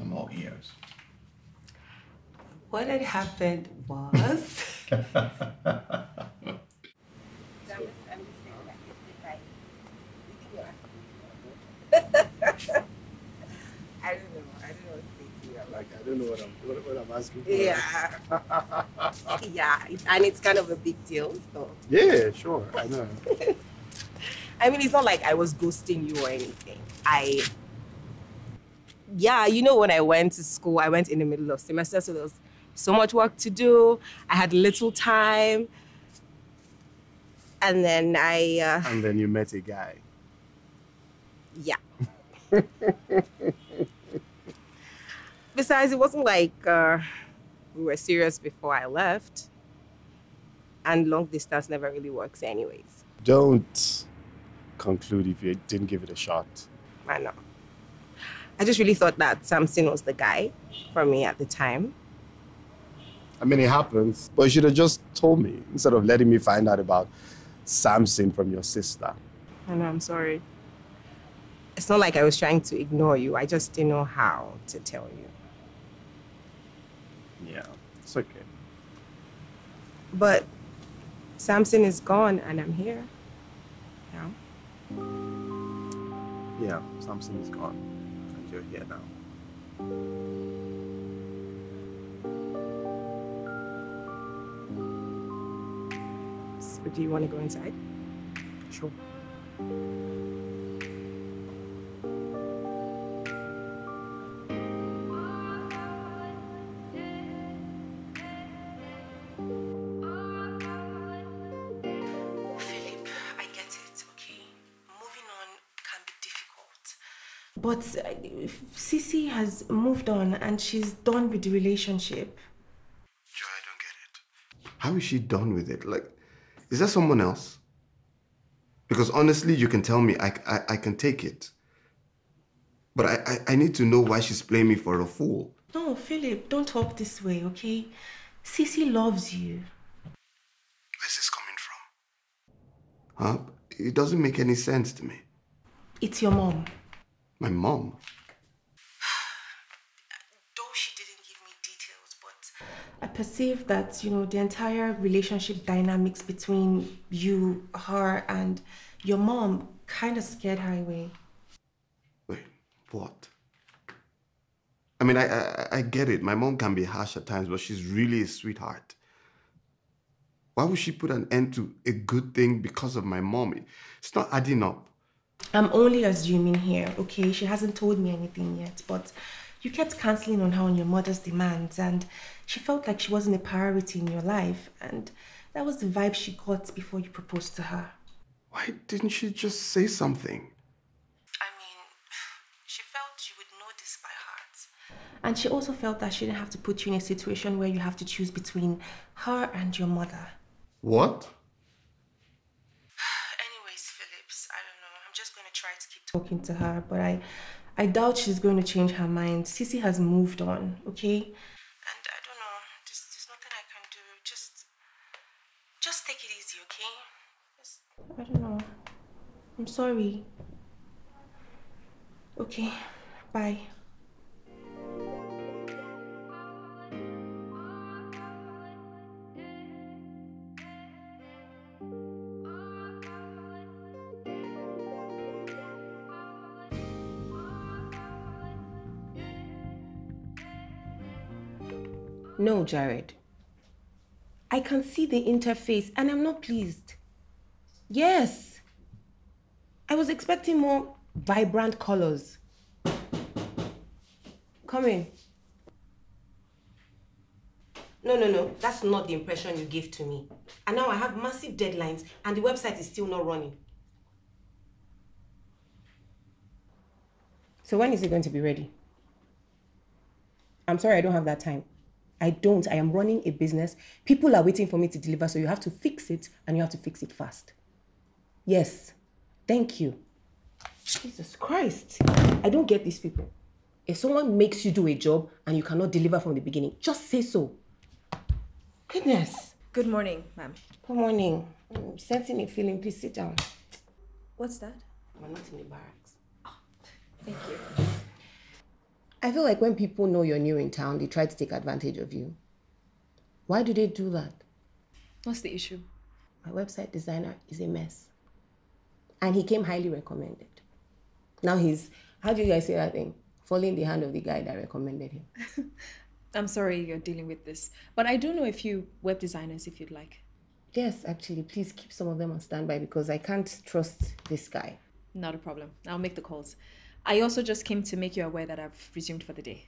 I'm all ears. What had happened was... I don't know what I'm asking for. Yeah. Yeah, and it's kind of a big deal, so. Yeah, sure, I know. I mean, it's not like I was ghosting you or anything. Yeah, you know, when I went to school, I went in the middle of semester, so there was so much work to do. I had little time. And then And then you met a guy. Yeah. Besides, it wasn't like we were serious before I left. And long distance never really works anyways. Don't conclude if you didn't give it a shot. I know. I just really thought that Samson was the guy for me at the time. I mean, it happens, but you should have just told me instead of letting me find out about Samson from your sister. I know, I'm sorry. It's not like I was trying to ignore you. I just didn't know how to tell you. Yeah, it's okay. But Samson is gone and I'm here now. Yeah, Samson is gone and you're here now. So do you want to go inside? Sure. But Cece has moved on and she's done with the relationship. Joy, I don't get it. How is she done with it? Like, is there someone else? Because honestly, you can tell me, I can take it. But I need to know why she's playing me for a fool. No, Philip, don't talk this way, okay? Cece loves you. Where's this coming from? Huh? It doesn't make any sense to me. It's your mom. My mom? Though she didn't give me details, but I perceive that, you know, the entire relationship dynamics between you, her, and your mom kind of scared her away. Wait, what? I mean, I get it. My mom can be harsh at times, but she's really a sweetheart. Why would she put an end to a good thing because of my mom? It's not adding up. I'm only assuming here, okay? She hasn't told me anything yet, but you kept cancelling on her on your mother's demands and she felt like she wasn't a priority in your life and that was the vibe she got before you proposed to her. Why didn't she just say something? I mean, she felt you would know this by heart. And she also felt that she didn't have to put you in a situation where you have to choose between her and your mother. What? Talking to her, but I doubt she's going to change her mind. Cece has moved on, okay? And I don't know, there's nothing I can do. Just take it easy, okay? I don't know. I'm sorry. Okay, bye. No, Jared. I can see the interface and I'm not pleased. Yes. I was expecting more vibrant colors. Come in. No. That's not the impression you gave to me. And now I have massive deadlines and the website is still not running. So when is it going to be ready? I'm sorry, I don't have that time. I am running a business. People are waiting for me to deliver, so you have to fix it, and you have to fix it fast. Yes. Thank you. Jesus Christ. I don't get these people. If someone makes you do a job and you cannot deliver from the beginning, just say so. Goodness. Good morning, ma'am. Good morning. I'm sensing a feeling. Please sit down. What's that? We're not in the barracks. Oh, thank you. I feel like when people know you're new in town, they try to take advantage of you. Why do they do that? What's the issue? My website designer is a mess. And he came highly recommended. Now he's, how do you guys say that thing? Falling in the hand of the guy that recommended him. I'm sorry you're dealing with this, but I do know a few web designers if you'd like. Yes, actually, please keep some of them on standby because I can't trust this guy. Not a problem. I'll make the calls. I also just came to make you aware that I've resumed for the day.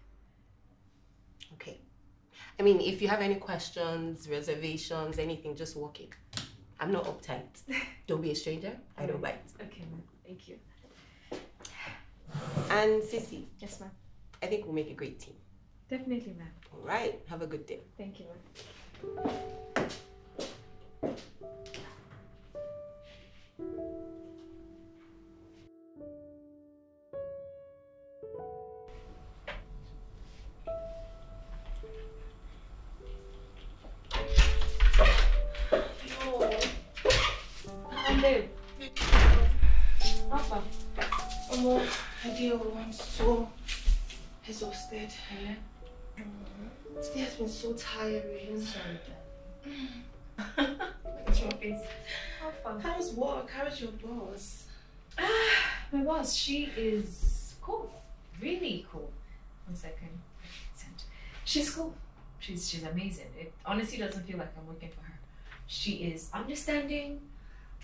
Okay. I mean, if you have any questions, reservations, anything, just walk in. I'm not uptight. Don't be a stranger. I don't bite. Okay, ma'am. Thank you. And Cece. Yes, ma'am. I think we'll make a great team. Definitely, ma'am. All right. Have a good day. Thank you, ma'am. Babe. Papa. Oh, my dear, I'm so exhausted. Yeah. Today has been so tiring. Sorry, Dad. What's your face? Alpha. How's work? How's your boss? My boss, she is cool. Really cool. One second. She's cool. She's amazing. It honestly doesn't feel like I'm working for her. She is understanding,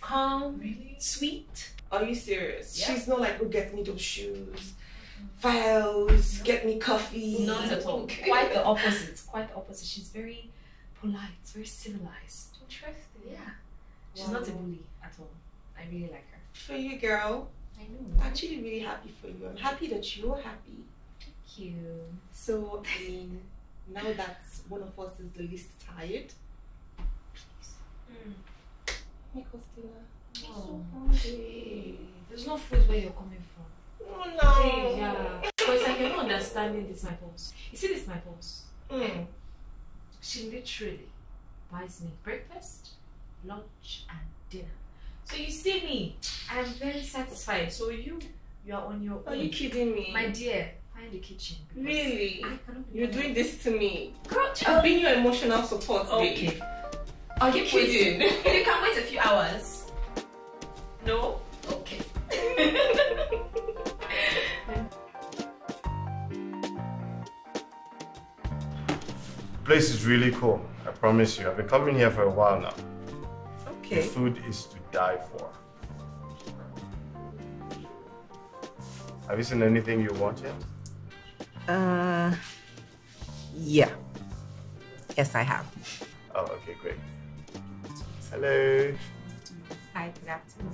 calm, really sweet. Are you serious? Yeah. She's not like, oh, get me those shoes, files, no. Get me coffee. Not at all. Okay. Quite the opposite. Quite the opposite. She's very polite, very civilized. Interesting. Yeah. She's not a bully at all. I really like her. For you, girl. I know. I'm actually really happy for you. I'm happy that you're happy. Thank you. So, I mean, now that one of us is the least tired, please. Make us dinner. Oh. Hey. There's no food where you're coming from. Oh no! Hey, yeah. Because I cannot understand this, my boss. You see, this, my boss. Mm. She literally buys me breakfast, lunch, and dinner. So you see me, I am very satisfied. So you are on your own. Are you kidding me? My dear, find the kitchen. Really? You're doing this to me. Girl, I've been your emotional support, babe. Okay. Are you kidding? You can wait a few hours. No? Okay. Place is really cool. I promise you. I've been coming here for a while now. Okay. The food is to die for. Have you seen anything you want yet? Yeah. Yes, I have. Oh, okay, great. Hello. Hi, good afternoon.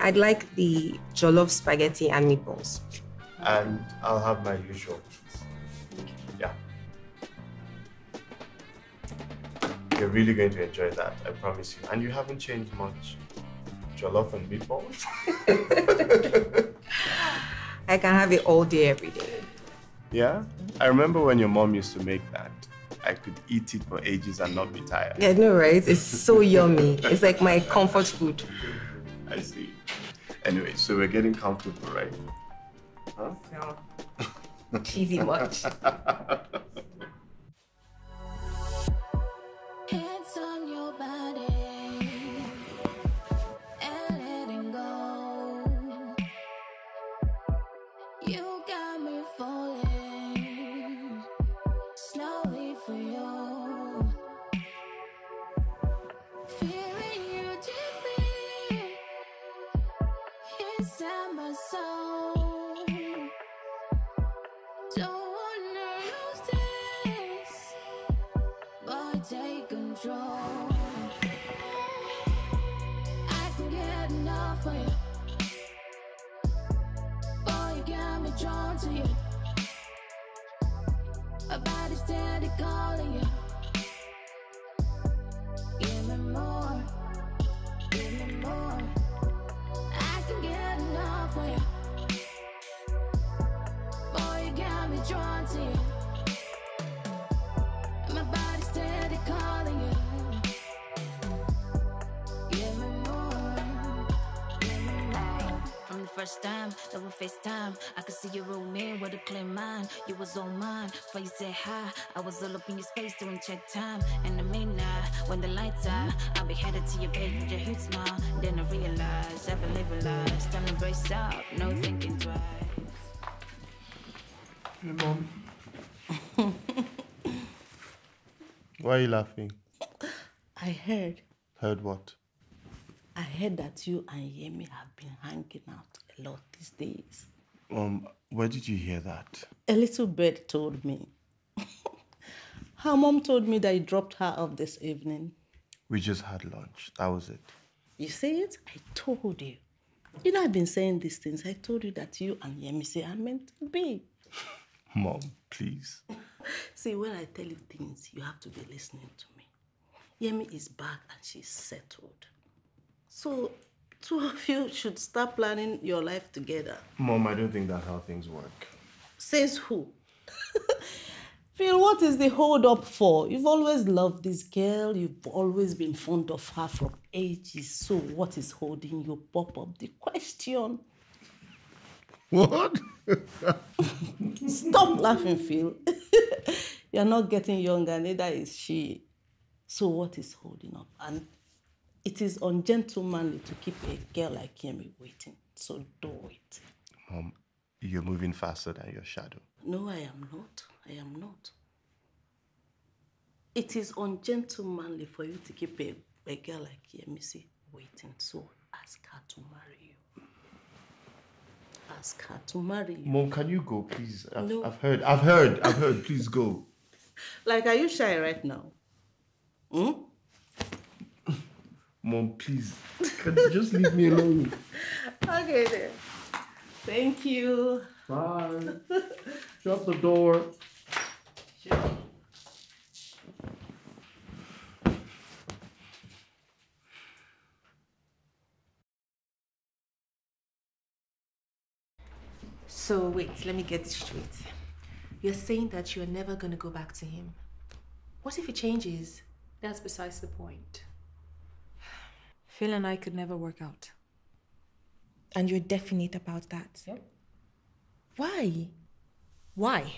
I'd like the Jollof spaghetti and meatballs. And I'll have my usual. Okay. Yeah. You're really going to enjoy that, I promise you. And you haven't changed much. Jollof and meatballs. I can have it all day, every day. Yeah? I remember when your mom used to make that. I could eat it for ages and not be tired. Yeah, no, right? It's so yummy. It's like my comfort food. I see. Anyway, so we're getting comfortable, right? Huh? No. Cheesy watch. Hands on your body and letting go. You got me falling. First time, that we FaceTime. I could see your real name with a clear mind. You was on mine, for you said hi. I was all up in your space during check time. And I mean now, when the lights out, I'll be headed to your bed with your huge smile. Then I realized, I believe I lost. Time to brace up, no thinking twice. Hey, Mom. Why are you laughing? I heard. Heard what? I heard that you and Yemi have been hanging out a lot these days. Where did you hear that? A little bird told me. Her mom told me that you dropped her off this evening. We just had lunch. That was it. You see it? I told you. You know, I've been saying these things. I told you that you and Yemi say I meant to be. Mom, please. See, when I tell you things, you have to be listening to me. Yemi is back and she's settled. So, two of you should start planning your life together. Mom, I don't think that's how things work. Says who? Phil, what is the hold-up for? You've always loved this girl. You've always been fond of her from ages. So what is holding you? Pop up the question. What? Stop laughing, Phil. You're not getting younger, neither is she. So what is holding up? And it is ungentlemanly to keep a girl like Yemi waiting. So do it. Mom, you're moving faster than your shadow. No, I am not. I am not. It is ungentlemanly for you to keep a girl like Yemi waiting. So ask her to marry you. Ask her to marry you. Mom, can you go, please? No. I've heard. Please go. Like, are you shy right now? Hmm? Mom, please. Can you just leave me alone? Okay, then. Thank you. Bye. Shut the door. Sure. So wait, let me get this straight. You're saying that you're never going to go back to him. What if he changes? That's besides the point. Phil and I could never work out. And you're definite about that? Yep. Why? Why?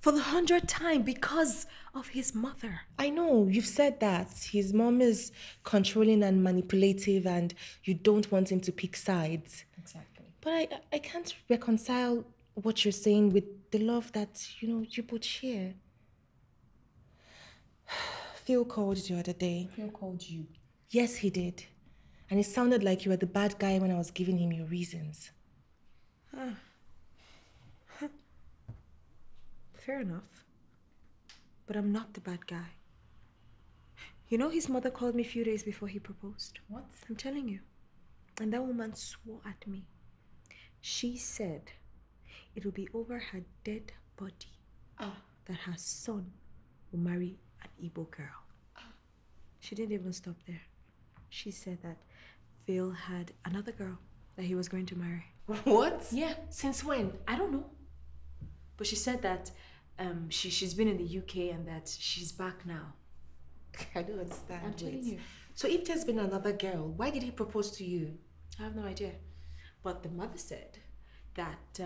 For the 100th time, because of his mother. I know, you've said that. His mom is controlling and manipulative and you don't want him to pick sides. Exactly. But I can't reconcile what you're saying with the love that, you know, you both share. Phil called the other day. Phil called you? Yes, he did. And it sounded like you were the bad guy when I was giving him your reasons. Ah. Fair enough. But I'm not the bad guy. You know, his mother called me a few days before he proposed. What? I'm telling you. And that woman swore at me. She said it will be over her dead body that her son will marry an Igbo girl. She didn't even stop there. She said that Phil had another girl that he was going to marry. What? Yeah, since when? I don't know. But she said that she's been in the UK and that she's back now. I don't understand. I'm telling you. So if there's been another girl, why did he propose to you? I have no idea. But the mother said that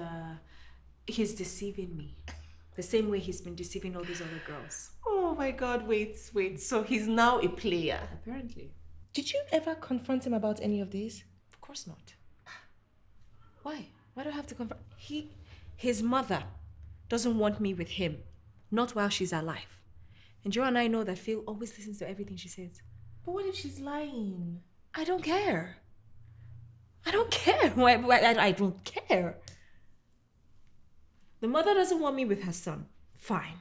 he's deceiving me. The same way he's been deceiving all these other girls. Oh my God, wait. So he's now a player? Apparently. Did you ever confront him about any of this? Of course not. Why? Why do I have to confront? His mother doesn't want me with him. Not while she's alive. And Joy and I know that Phil always listens to everything she says. But what if she's lying? I don't care. I don't care. The mother doesn't want me with her son. Fine.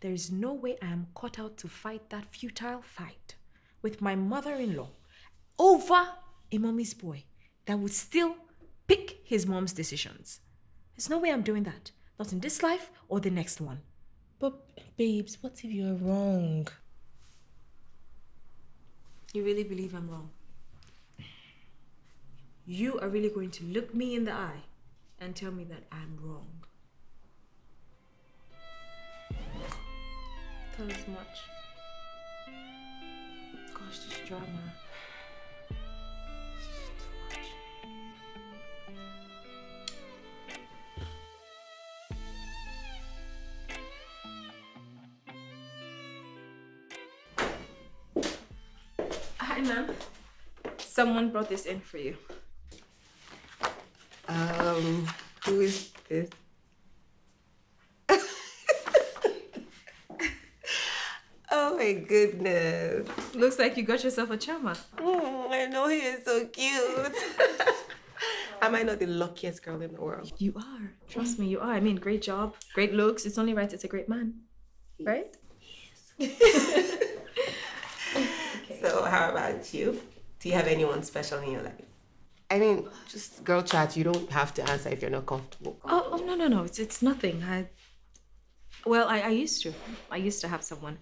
There is no way I am caught out to fight that futile fight with my mother-in-law over a mommy's boy that would still pick his mom's decisions. There's no way I'm doing that. Not in this life or the next one. But, babes, what if you're wrong? You really believe I'm wrong? You are really going to look me in the eye and tell me that I'm wrong. Thought as much. Gosh, this drama. Hi, ma'am. Someone brought this in for you. Who is this? Oh my goodness. Looks like you got yourself a charmer. I know, he is so cute. Am I not the luckiest girl in the world? You are. Trust me, you are. I mean, great job, great looks. It's only right it's a great man. Right? Yes. Okay. So how about you? Do you have anyone special in your life? I mean, just girl chat. You don't have to answer if you're not comfortable. Oh no. It's nothing. I used to have someone.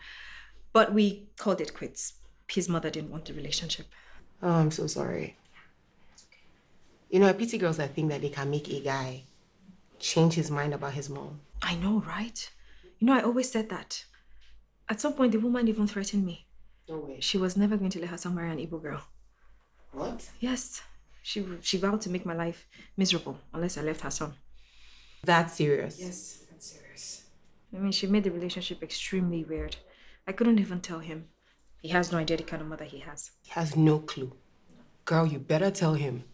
But we called it quits. His mother didn't want the relationship. Oh, I'm so sorry. Yeah, it's okay. You know, I pity girls that think that they can make a guy change his mind about his mom. I know, right? You know, I always said that. At some point, the woman even threatened me. No way. She was never going to let her son marry an Igbo girl. What? Yes. She vowed to make my life miserable unless I left her son. That's serious. Yes, that's serious. I mean, she made the relationship extremely weird. I couldn't even tell him. He has no idea the kind of mother he has. He has no clue. Girl, you better tell him.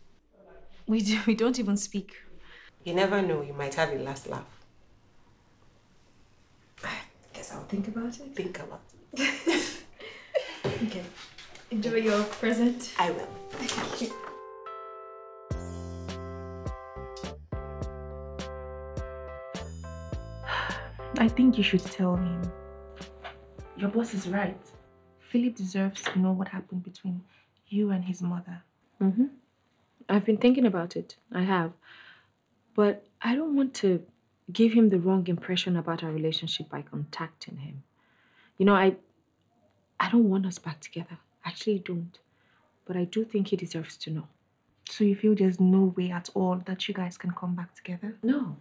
We don't even speak. You never know, you might have a last laugh. Guess I'll think about it. Think about it. Okay. Enjoy your present. I will. Thank you. I think you should tell him. Your boss is right. Philip deserves to know what happened between you and his mother. Mm-hmm. I've been thinking about it. I have. But I don't want to give him the wrong impression about our relationship by contacting him. You know, I don't want us back together. Actually, I don't. But I do think he deserves to know. So you feel there's no way at all that you guys can come back together? No.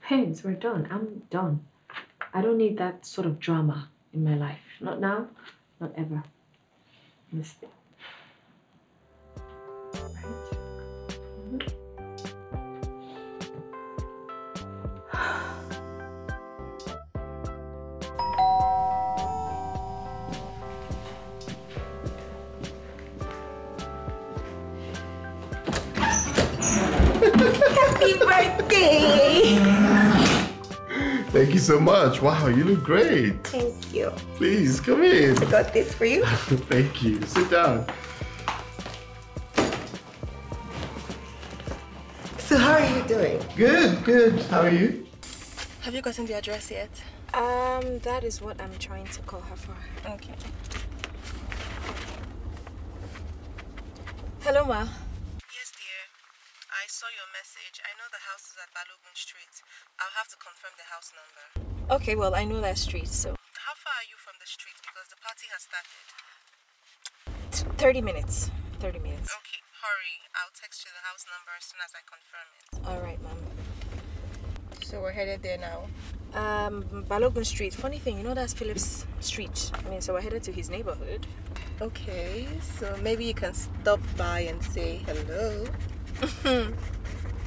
Hence, we're done. I'm done. I don't need that sort of drama in my life. Not now, not ever. Miss it. Thank you so much. Wow, you look great. Thank you. Please, come in. I got this for you. Thank you. Sit down. So how are you doing? Good, good. How are you? Have you gotten the address yet? That is what I'm trying to call her for. Okay. Hello, Ma. Yes, dear. I saw your message. I know the house is at Balogun Street. I'll have to confirm the house number. Okay, well, I know that street, so... How far are you from the street? Because the party has started. 30 minutes. Okay, hurry. I'll text you the house number as soon as I confirm it. All right, Mom. So we're headed there now? Balogun Street. Funny thing, you know that's Philip's street. I mean, so we're headed to his neighborhood. Okay, so maybe you can stop by and say hello.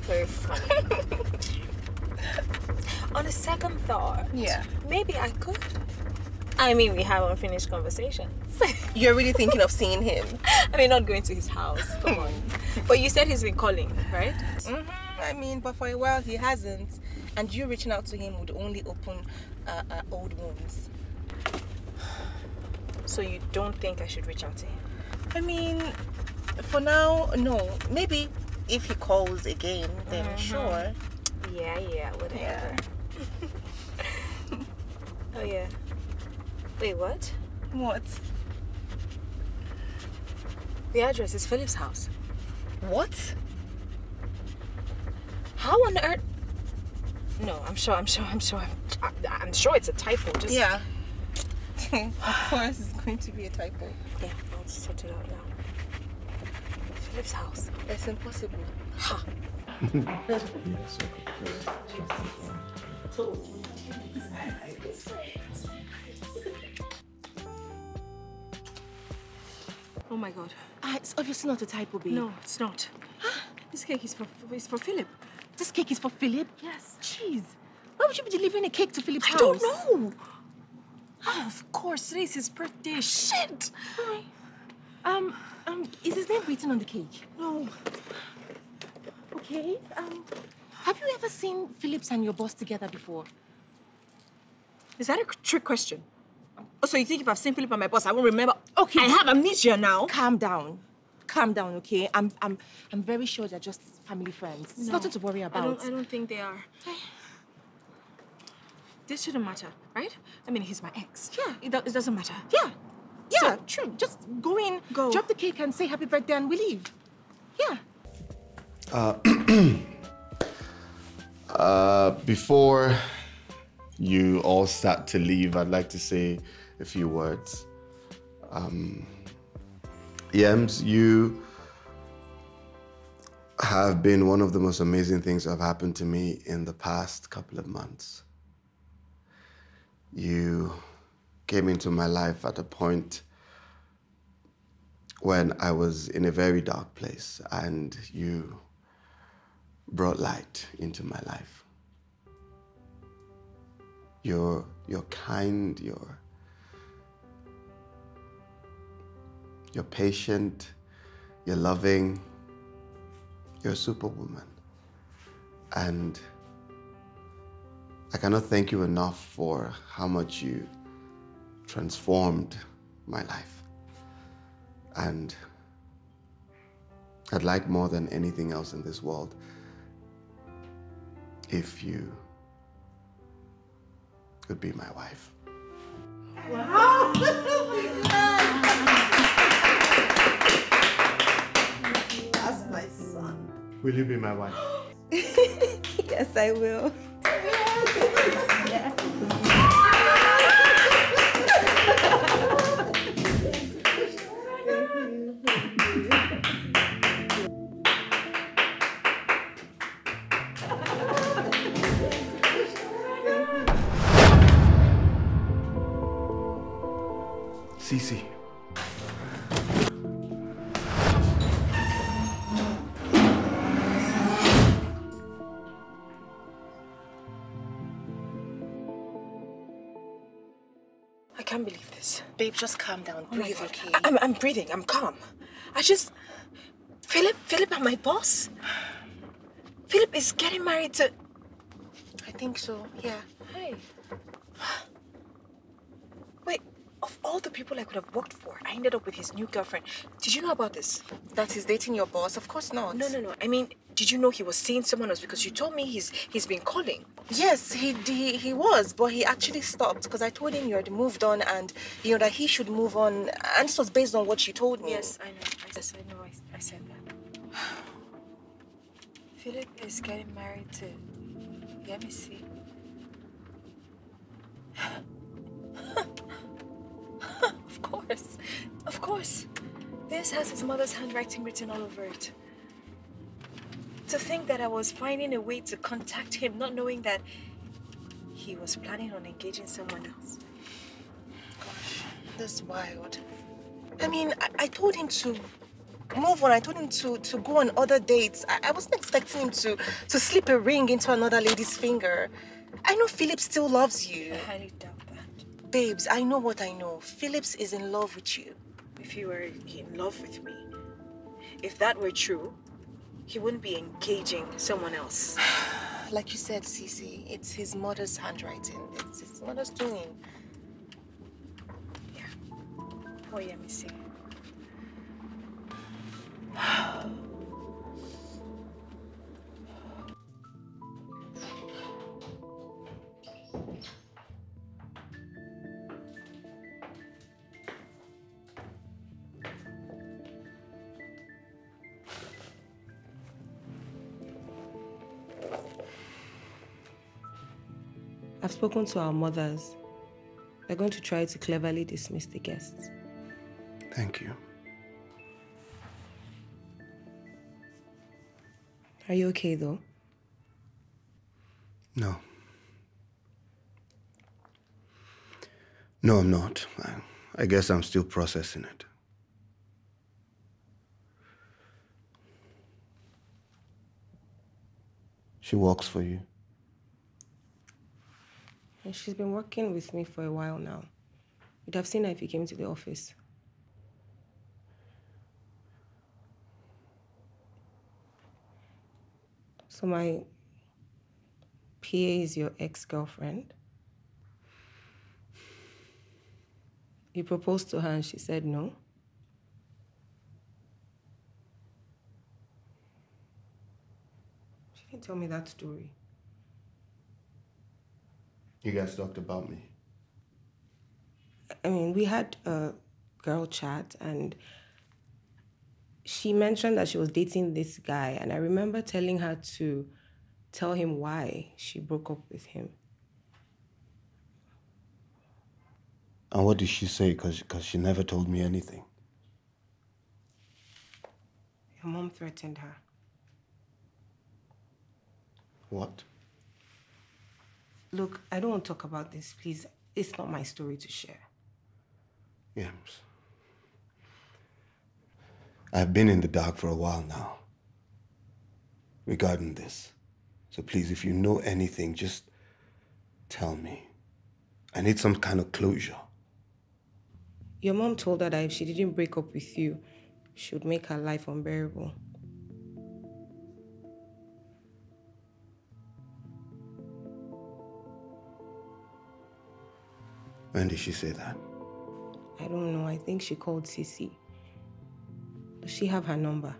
Very funny. On a second thought, yeah, maybe I could. I mean, we have unfinished conversations. You're really thinking of seeing him? I mean, not going to his house, come on. But you said he's been calling, right? Mm-hmm. I mean, but for a while he hasn't. And you reaching out to him would only open old wounds. So you don't think I should reach out to him? I mean, for now, no. Maybe if he calls again, then sure. Yeah, whatever. Yeah. Oh, yeah. Wait, what? What? The address is Philip's house. What? How on earth? No, I'm sure it's a typo. Just... Yeah. Of course, it's going to be a typo. Yeah, I'll just sort it out now. Philip's house. It's impossible. Ha! Oh my God. It's obviously not a typo, babe. No, it's not. This cake is for Philip. This cake is for Philip? Yes. Jeez. Why would you be delivering a cake to Philip's house? I don't know. Oh, of course. Today's his birthday. Shit. Hi. Is his name written on the cake? No. Okay, have you ever seen Phillips and your boss together before? Is that a trick question? Oh, so you think if I've seen Philip and my boss, I won't remember? Okay. I have amnesia now. Calm down, okay? I'm very sure they're just family friends. No, it's nothing to worry about. I don't think they are. This shouldn't matter, right? I mean, he's my ex. Yeah. It doesn't matter. Yeah, so, true. Just go in, drop the cake and say happy birthday and we leave. Yeah. Before you all start to leave, I'd like to say a few words. Yems, you have been one of the most amazing things that have happened to me in the past couple of months. You came into my life at a point when I was in a very dark place, and you brought light into my life. You're kind, you're patient, you're loving, you're a superwoman. And I cannot thank you enough for how much you transformed my life. And I'd like more than anything else in this world if you could be my wife. Wow! That's my son. Will you be my wife? Yes, I will. Yes. Cece. I can't believe this. Babe, just calm down. Breathe, okay? I'm breathing. I'm calm. I just... Philip and my boss? Philip is getting married to... I think so, yeah. Hey. Of all the people I could have worked for, I ended up with his new girlfriend. Did you know about this? That he's dating your boss? Of course not. No. I mean, did you know he was seeing someone else? Because you told me he's been calling. Yes, he was, but he actually stopped because I told him you had moved on and, you know, that he should move on. And this was based on what you told me. Yes, I know. Yes, I know. I said that. Philip is getting married to Yemi. Of course. This has his mother's handwriting written all over it. To think that I was finding a way to contact him, not knowing that he was planning on engaging someone else. Gosh, that's wild. I mean, I told him to move on. I told him to go on other dates. I wasn't expecting him to slip a ring into another lady's finger. I know Philip still loves you. I highly doubt. Babes, I know what I know. Phillips is in love with you. If he were in love with me, if that were true, he wouldn't be engaging someone else. Like you said, Cece, it's his mother's handwriting. It's his mother's doing. Yeah. Oh, yeah, Missy. I've spoken to our mothers. They're going to try to cleverly dismiss the guests. Thank you. Are you okay, though? No. No, I'm not. I guess I'm still processing it. She works for you. And she's been working with me for a while now. You'd have seen her if you came to the office. So my PA is your ex-girlfriend. You proposed to her and she said no. She didn't tell me that story. You guys talked about me. I mean, we had a girl chat and she mentioned that she was dating this guy, and I remember telling her to tell him why she broke up with him. And what did she say? Because she never told me anything. Your mom threatened her. What? Look, I don't want to talk about this, please. It's not my story to share. Yams. I've been in the dark for a while now regarding this. So please, if you know anything, just tell me. I need some kind of closure. Your mom told her that if she didn't break up with you, she would make her life unbearable. When did she say that? I don't know. I think she called Cece. Does she have her number?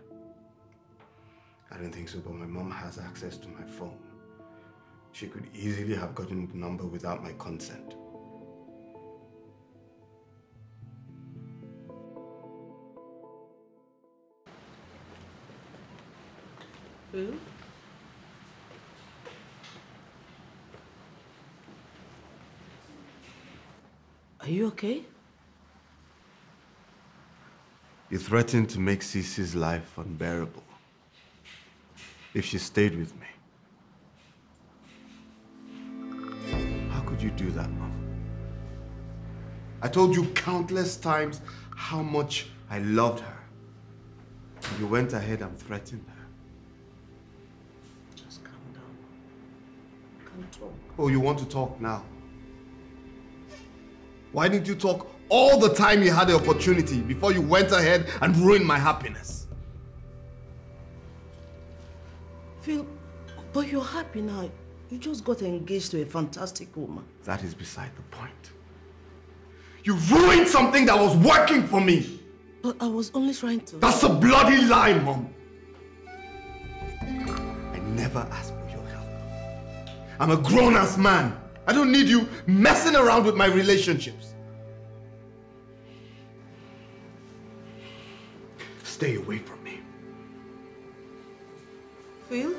I don't think so, but my mom has access to my phone. She could easily have gotten the number without my consent. Who? Are you okay? You threatened to make Cece's life unbearable if she stayed with me. How could you do that, Mom? I told you countless times how much I loved her. You went ahead and threatened her. Just calm down. I can't talk. Oh, you want to talk now? Why didn't you talk all the time you had the opportunity before you went ahead and ruined my happiness? Phil, but you're happy now. You just got engaged to a fantastic woman. That is beside the point. You ruined something that was working for me. But I was only trying to... That's a bloody lie, Mom. I never asked for your help. I'm a grown-ass man. I don't need you messing around with my relationships. Stay away from me. Phil?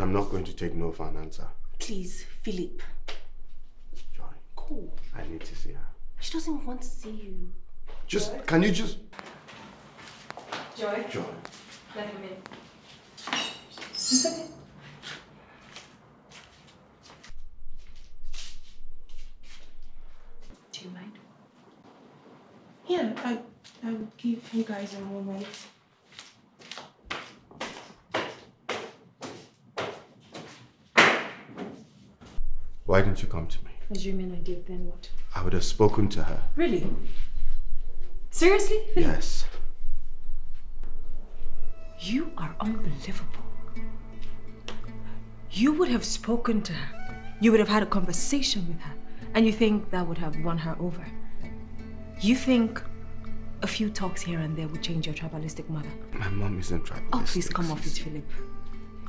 I'm not going to take no for an answer. Please, Philip. Joy. Cool. I need to see her. She doesn't want to see you. Just, Joy? Can you just... Joy? Joy. Let him in. Do you mind? Yeah, I will give you guys a moment. Why didn't you come to me? Assuming I did, then what? I would have spoken to her. Really? Seriously? Yes. You are unbelievable. You would have spoken to her. You would have had a conversation with her. And you think that would have won her over. You think a few talks here and there would change your tribalistic mother. My mom isn't tribalistic. Oh, please come off it, Philip.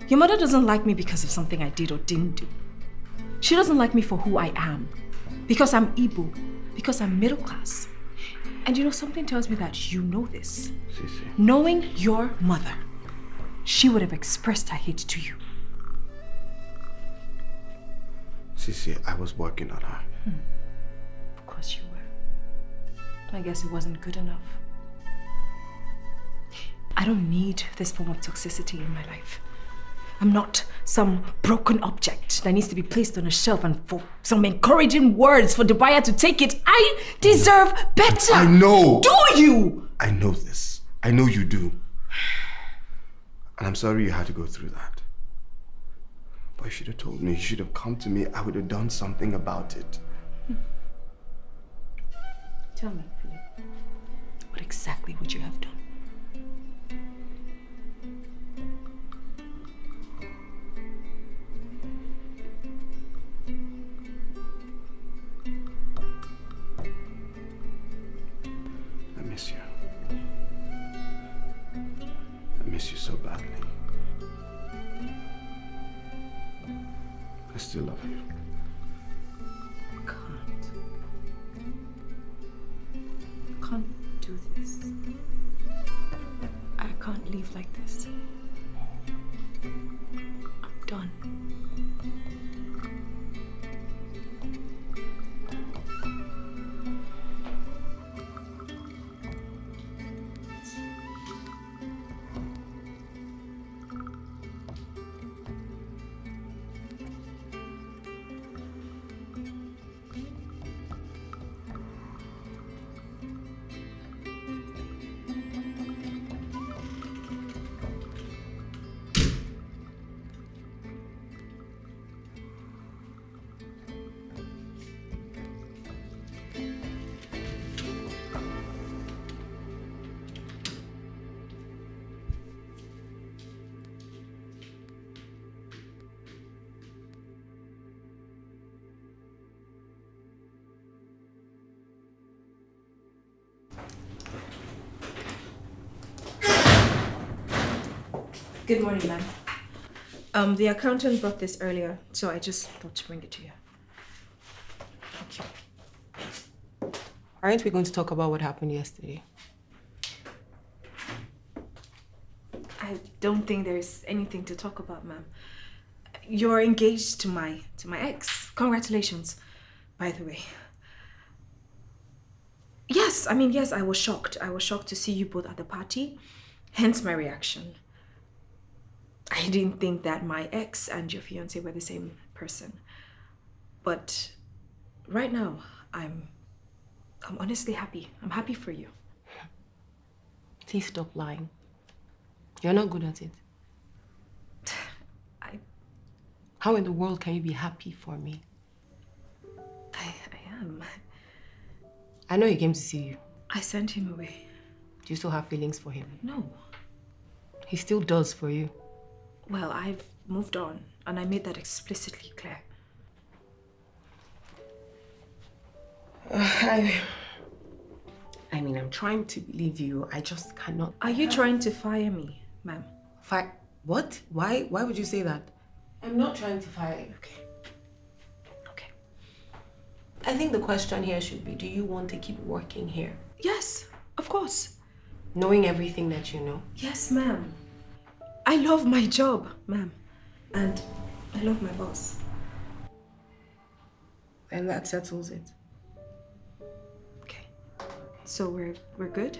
Your mother doesn't like me because of something I did or didn't do. She doesn't like me for who I am, because I'm Igbo, because I'm middle class. And you know, something tells me that you know this. Cece. Knowing your mother, she would have expressed her hate to you. Cece, I was working on her. Of course you were. I guess it wasn't good enough. I don't need this form of toxicity in my life. I'm not some broken object that needs to be placed on a shelf and for some encouraging words for the buyer to take it. I deserve better. I know. Do you? I know this. I know you do. And I'm sorry you had to go through that. But you should have told me. You should have come to me. I would have done something about it. Tell me, Philip, what exactly would you have done? I miss you so badly. I still love you. I can't. I do this. I can't live like this. I'm done. Good morning, ma'am. The accountant brought this earlier, so I just thought to bring it to you. Thank you. Aren't we going to talk about what happened yesterday? I don't think there's anything to talk about, ma'am. You're engaged to my ex. Congratulations, by the way. Yes, I mean, yes, I was shocked. I was shocked to see you both at the party, hence my reaction. I didn't think that my ex and your fiancé were the same person. But right now, I'm honestly happy. I'm happy for you. Please stop lying. You're not good at it. How in the world can you be happy for me? I am. I know he came to see you. I sent him away. Do you still have feelings for him? No. He still does for you. Well, I've moved on, and I made that explicitly clear. I mean, I'm trying to believe you. I just cannot. Are you trying to fire me, ma'am? Fire? What? Why? Why would you say that? I'm not trying to fire you. Okay. Okay. I think the question here should be, do you want to keep working here? Yes, of course. Knowing everything that you know? Yes, ma'am. I love my job, ma'am. And I love my boss. And that settles it. Okay. So we're good?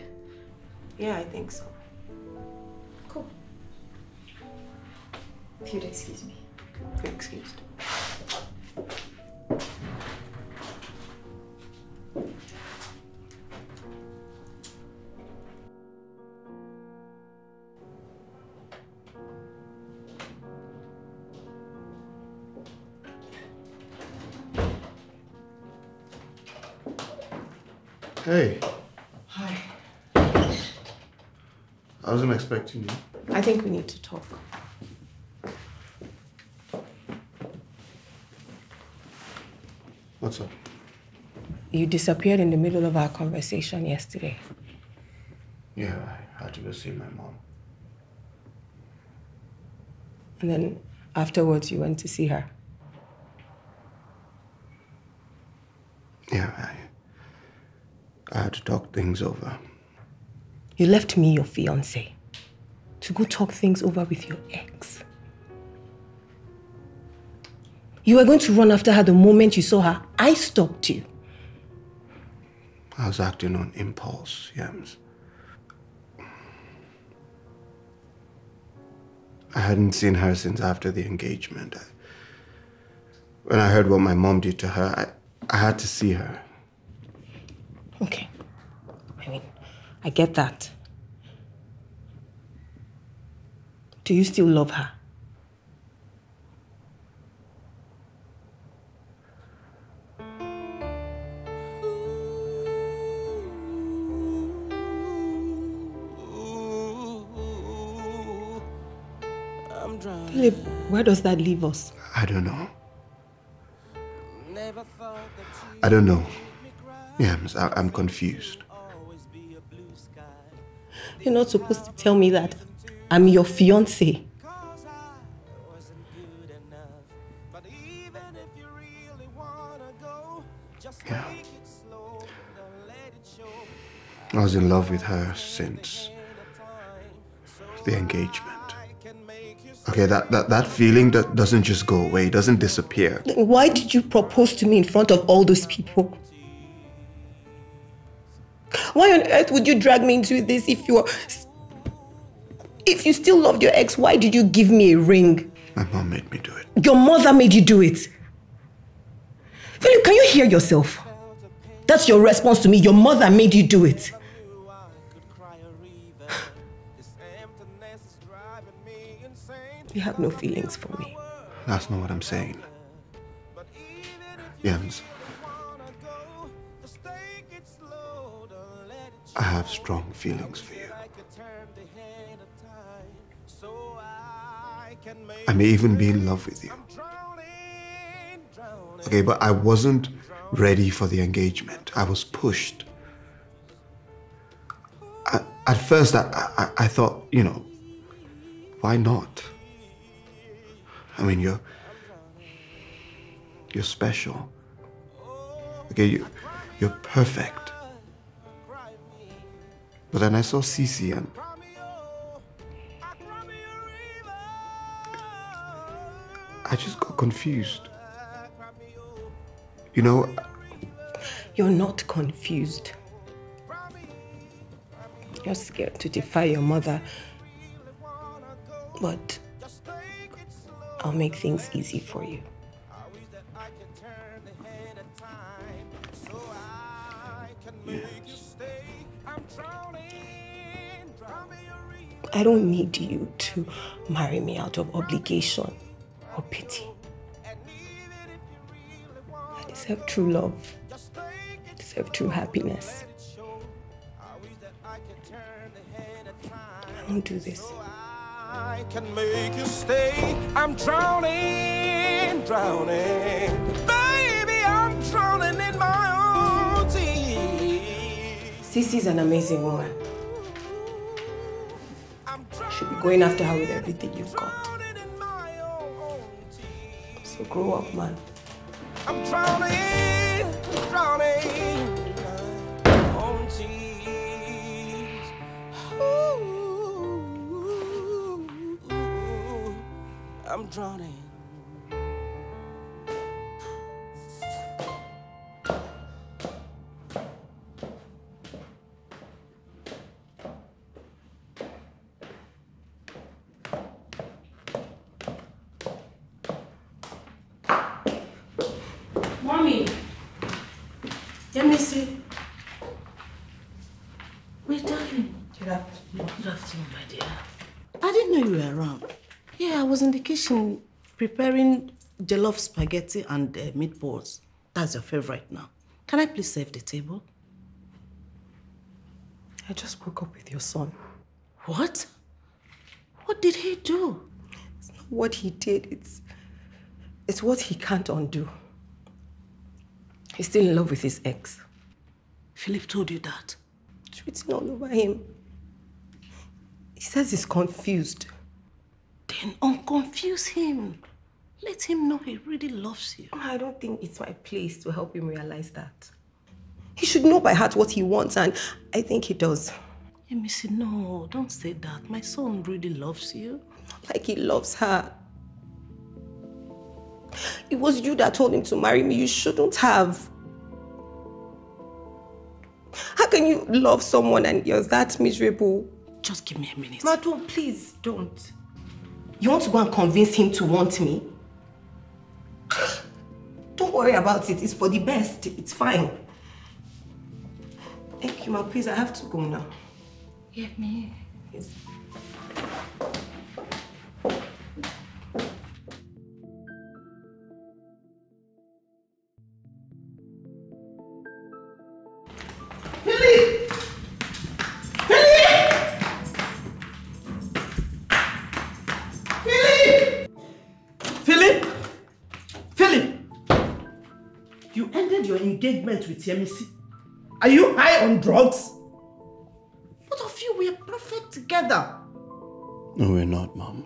Yeah, I think so. Cool. If you'd excuse me. You're excused. Hey. Hi. I wasn't expecting you. I think we need to talk. What's up? You disappeared in the middle of our conversation yesterday. Yeah, I had to go see my mom. And then afterwards you went to see her? Yeah, I had to talk things over. You left me, your fiancé, to go talk things over with your ex. You were going to run after her the moment you saw her. I stopped you. I was acting on impulse, Yams. I hadn't seen her since after the engagement. When I heard what my mom did to her, I had to see her. Okay. I mean, I get that. Do you still love her? Philip, where does that leave us? I don't know. I don't know. Yeah, I'm confused. You're not supposed to tell me that. I'm your fiancé. Yeah. I was in love with her since the engagement. Okay, that feeling that doesn't just go away, it doesn't disappear. Then why did you propose to me in front of all those people? Why on earth would you drag me into this if you still loved your ex? Why did you give me a ring? My mom made me do it. Your mother made you do it? Philip, can you hear yourself? That's your response to me. Your mother made you do it. You have no feelings for me. That's not what I'm saying. Yams, I have strong feelings for you. I may even be in love with you. Okay, but I wasn't ready for the engagement. I was pushed. At first, I thought, you know, why not? I mean, you're special. Okay, you're perfect. But then I saw Cece and I just got confused. You know, you're not confused. You're scared to defy your mother. But I'll make things easy for you. Yes. I don't need you to marry me out of obligation or pity. I deserve true love. I deserve true happiness. I won't do this. I can make you stay. I'm drowning, drowning. Baby, I'm drowning in my own teeth. Cece's an amazing woman. You should be going after her with everything you've got. So grow up, man. I'm drowning, drowning in my own teeth. I'm drowning. Mommy, let me see. Wait, darling. Good afternoon. Good afternoon, my dear. I didn't know you were around. Yeah, I was in the kitchen preparing jollof spaghetti and meatballs. That's your favorite now. Can I please serve the table? I just broke up with your son. What? What did he do? It's not what he did. It's what he can't undo. He's still in love with his ex. Philip told you that? It's written all over him. He says he's confused. Then unconfuse him. Let him know he really loves you. I don't think it's my place to help him realize that. He should know by heart what he wants, and I think he does. Yemi, no, don't say that. My son really loves you. Not like he loves her. It was you that told him to marry me. You shouldn't have. How can you love someone and you're that miserable? Just give me a minute. Ma, don't, please, don't. You want to go and convince him to want me? Don't worry about it. It's for the best. It's fine. Thank you, ma. Please, I have to go now. Give me. Yes. Engagement with Yemi. Are you high on drugs? Both of you, we are perfect together. No, we're not, Mom.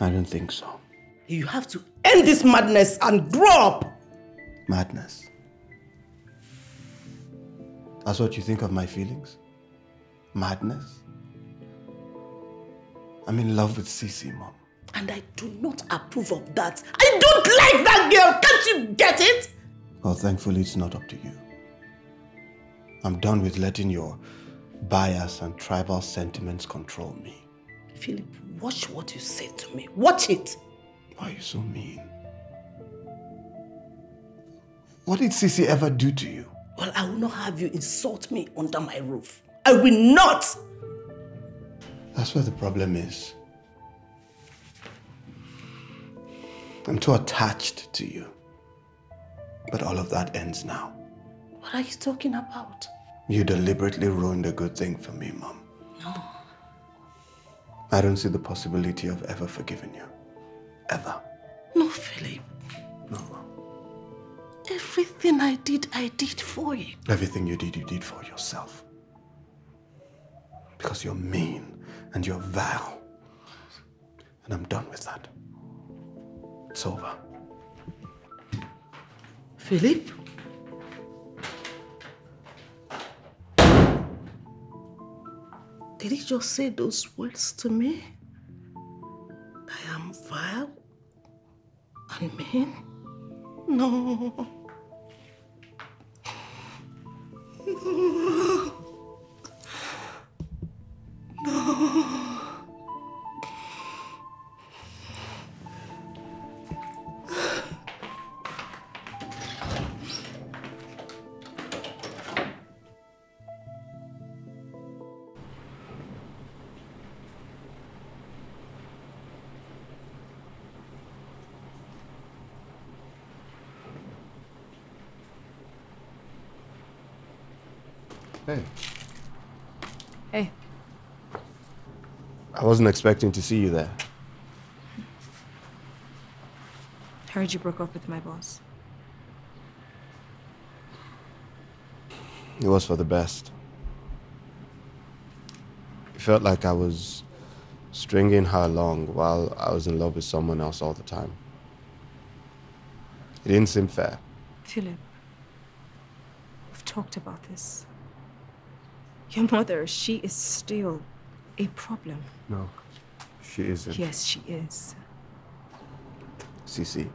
I don't think so. You have to end this madness and grow up. Madness? That's what you think of my feelings? Madness? I'm in love with Cece, Mom. And I do not approve of that. I don't like that girl. Can't you get it? Well, thankfully, it's not up to you. I'm done with letting your bias and tribal sentiments control me. Philip, watch what you say to me. Watch it. Why are you so mean? What did Cece ever do to you? Well, I will not have you insult me under my roof. I will not! That's where the problem is. I'm too attached to you. But all of that ends now. What are you talking about? You deliberately ruined a good thing for me, Mom. No. I don't see the possibility of ever forgiving you. Ever. No, Philip. No, Mom. Everything I did for you. Everything you did for yourself. Because you're mean and you're vile. And I'm done with that. It's over. Philip? Did he just say those words to me? I am vile and mean? No. No. No. Hey. Hey. I wasn't expecting to see you there. Heard you broke up with my boss. It was for the best. It felt like I was stringing her along while I was in love with someone else all the time. It didn't seem fair. Philip, we've talked about this. Your mother, she is still a problem. No, she isn't. Yes, she is. Cece,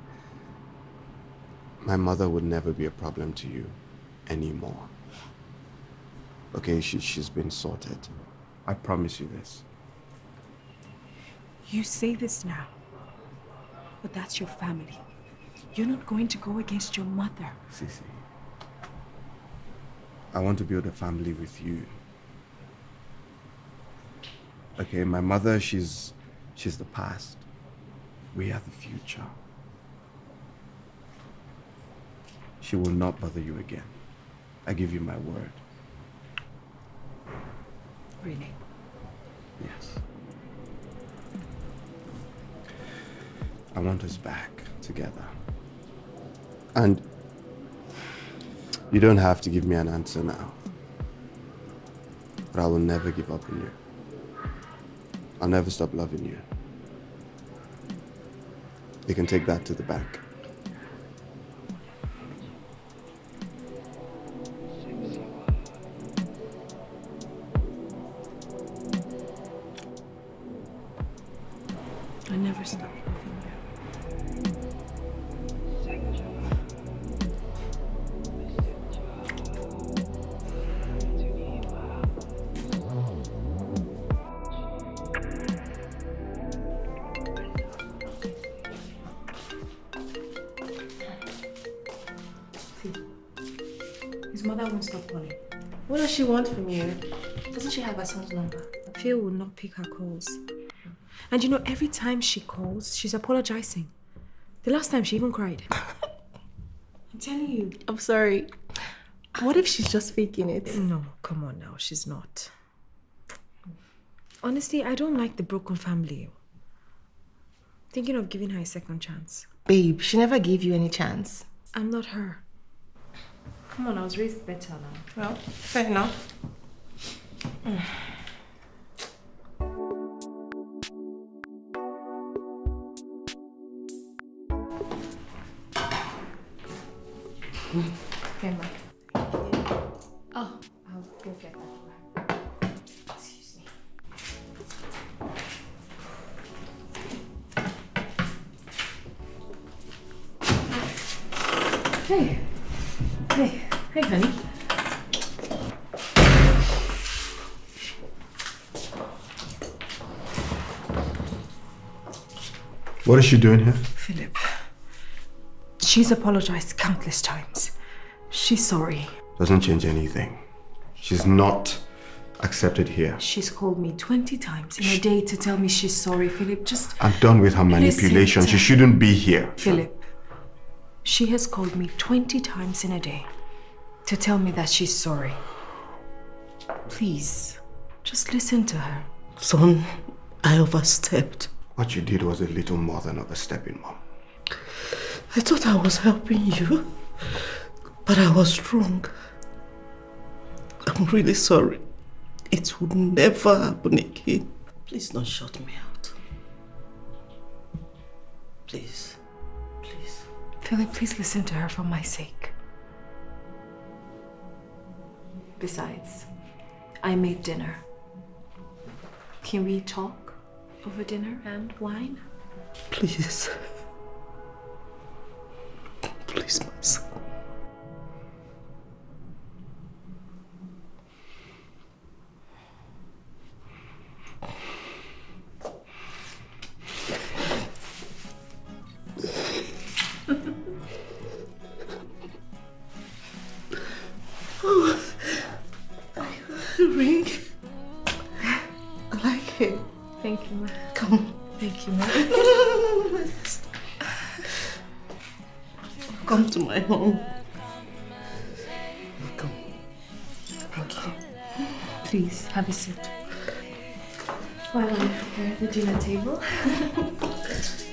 my mother would never be a problem to you anymore. Okay, she's been sorted. I promise you this. You say this now, but that's your family. You're not going to go against your mother. Cece, I want to build a family with you. Okay, my mother, she's the past. We are the future. She will not bother you again. I give you my word. Really? Yes. I want us back together. And you don't have to give me an answer now. But I will never give up on you. I'll never stop loving you. You can take that to the bank. I never stop loving you. She wants from you? Doesn't she have her son's number? Phil will not pick her calls. And you know, every time she calls, she's apologizing. The last time she even cried. I'm telling you. I'm sorry. What if she's just faking it? No, come on now. She's not. Honestly, I don't like the broken family. Thinking of giving her a second chance. Babe, she never gave you any chance. I'm not her. Come on, I was raised better now. Well, fair enough. Hey, Ma. Oh, Hey. Hey. Hey, honey. What is she doing here? Philip. She's apologized countless times. She's sorry. Doesn't change anything. She's not accepted here. She's called me 20 times in a day to tell me she's sorry, Philip. Just... I'm done with her manipulation. She shouldn't be here. Philip. She has called me 20 times in a day to tell me that she's sorry. Please, just listen to her. Son, I overstepped. What you did was a little more than overstepping, Mom. I thought I was helping you, but I was wrong. I'm really sorry. It would never happen again. Please don't shut me out. Please. Philip, please listen to her for my sake. Besides, I made dinner. Can we talk over dinner and wine? Please. Please, my son. Have a seat while I prepare the dinner table.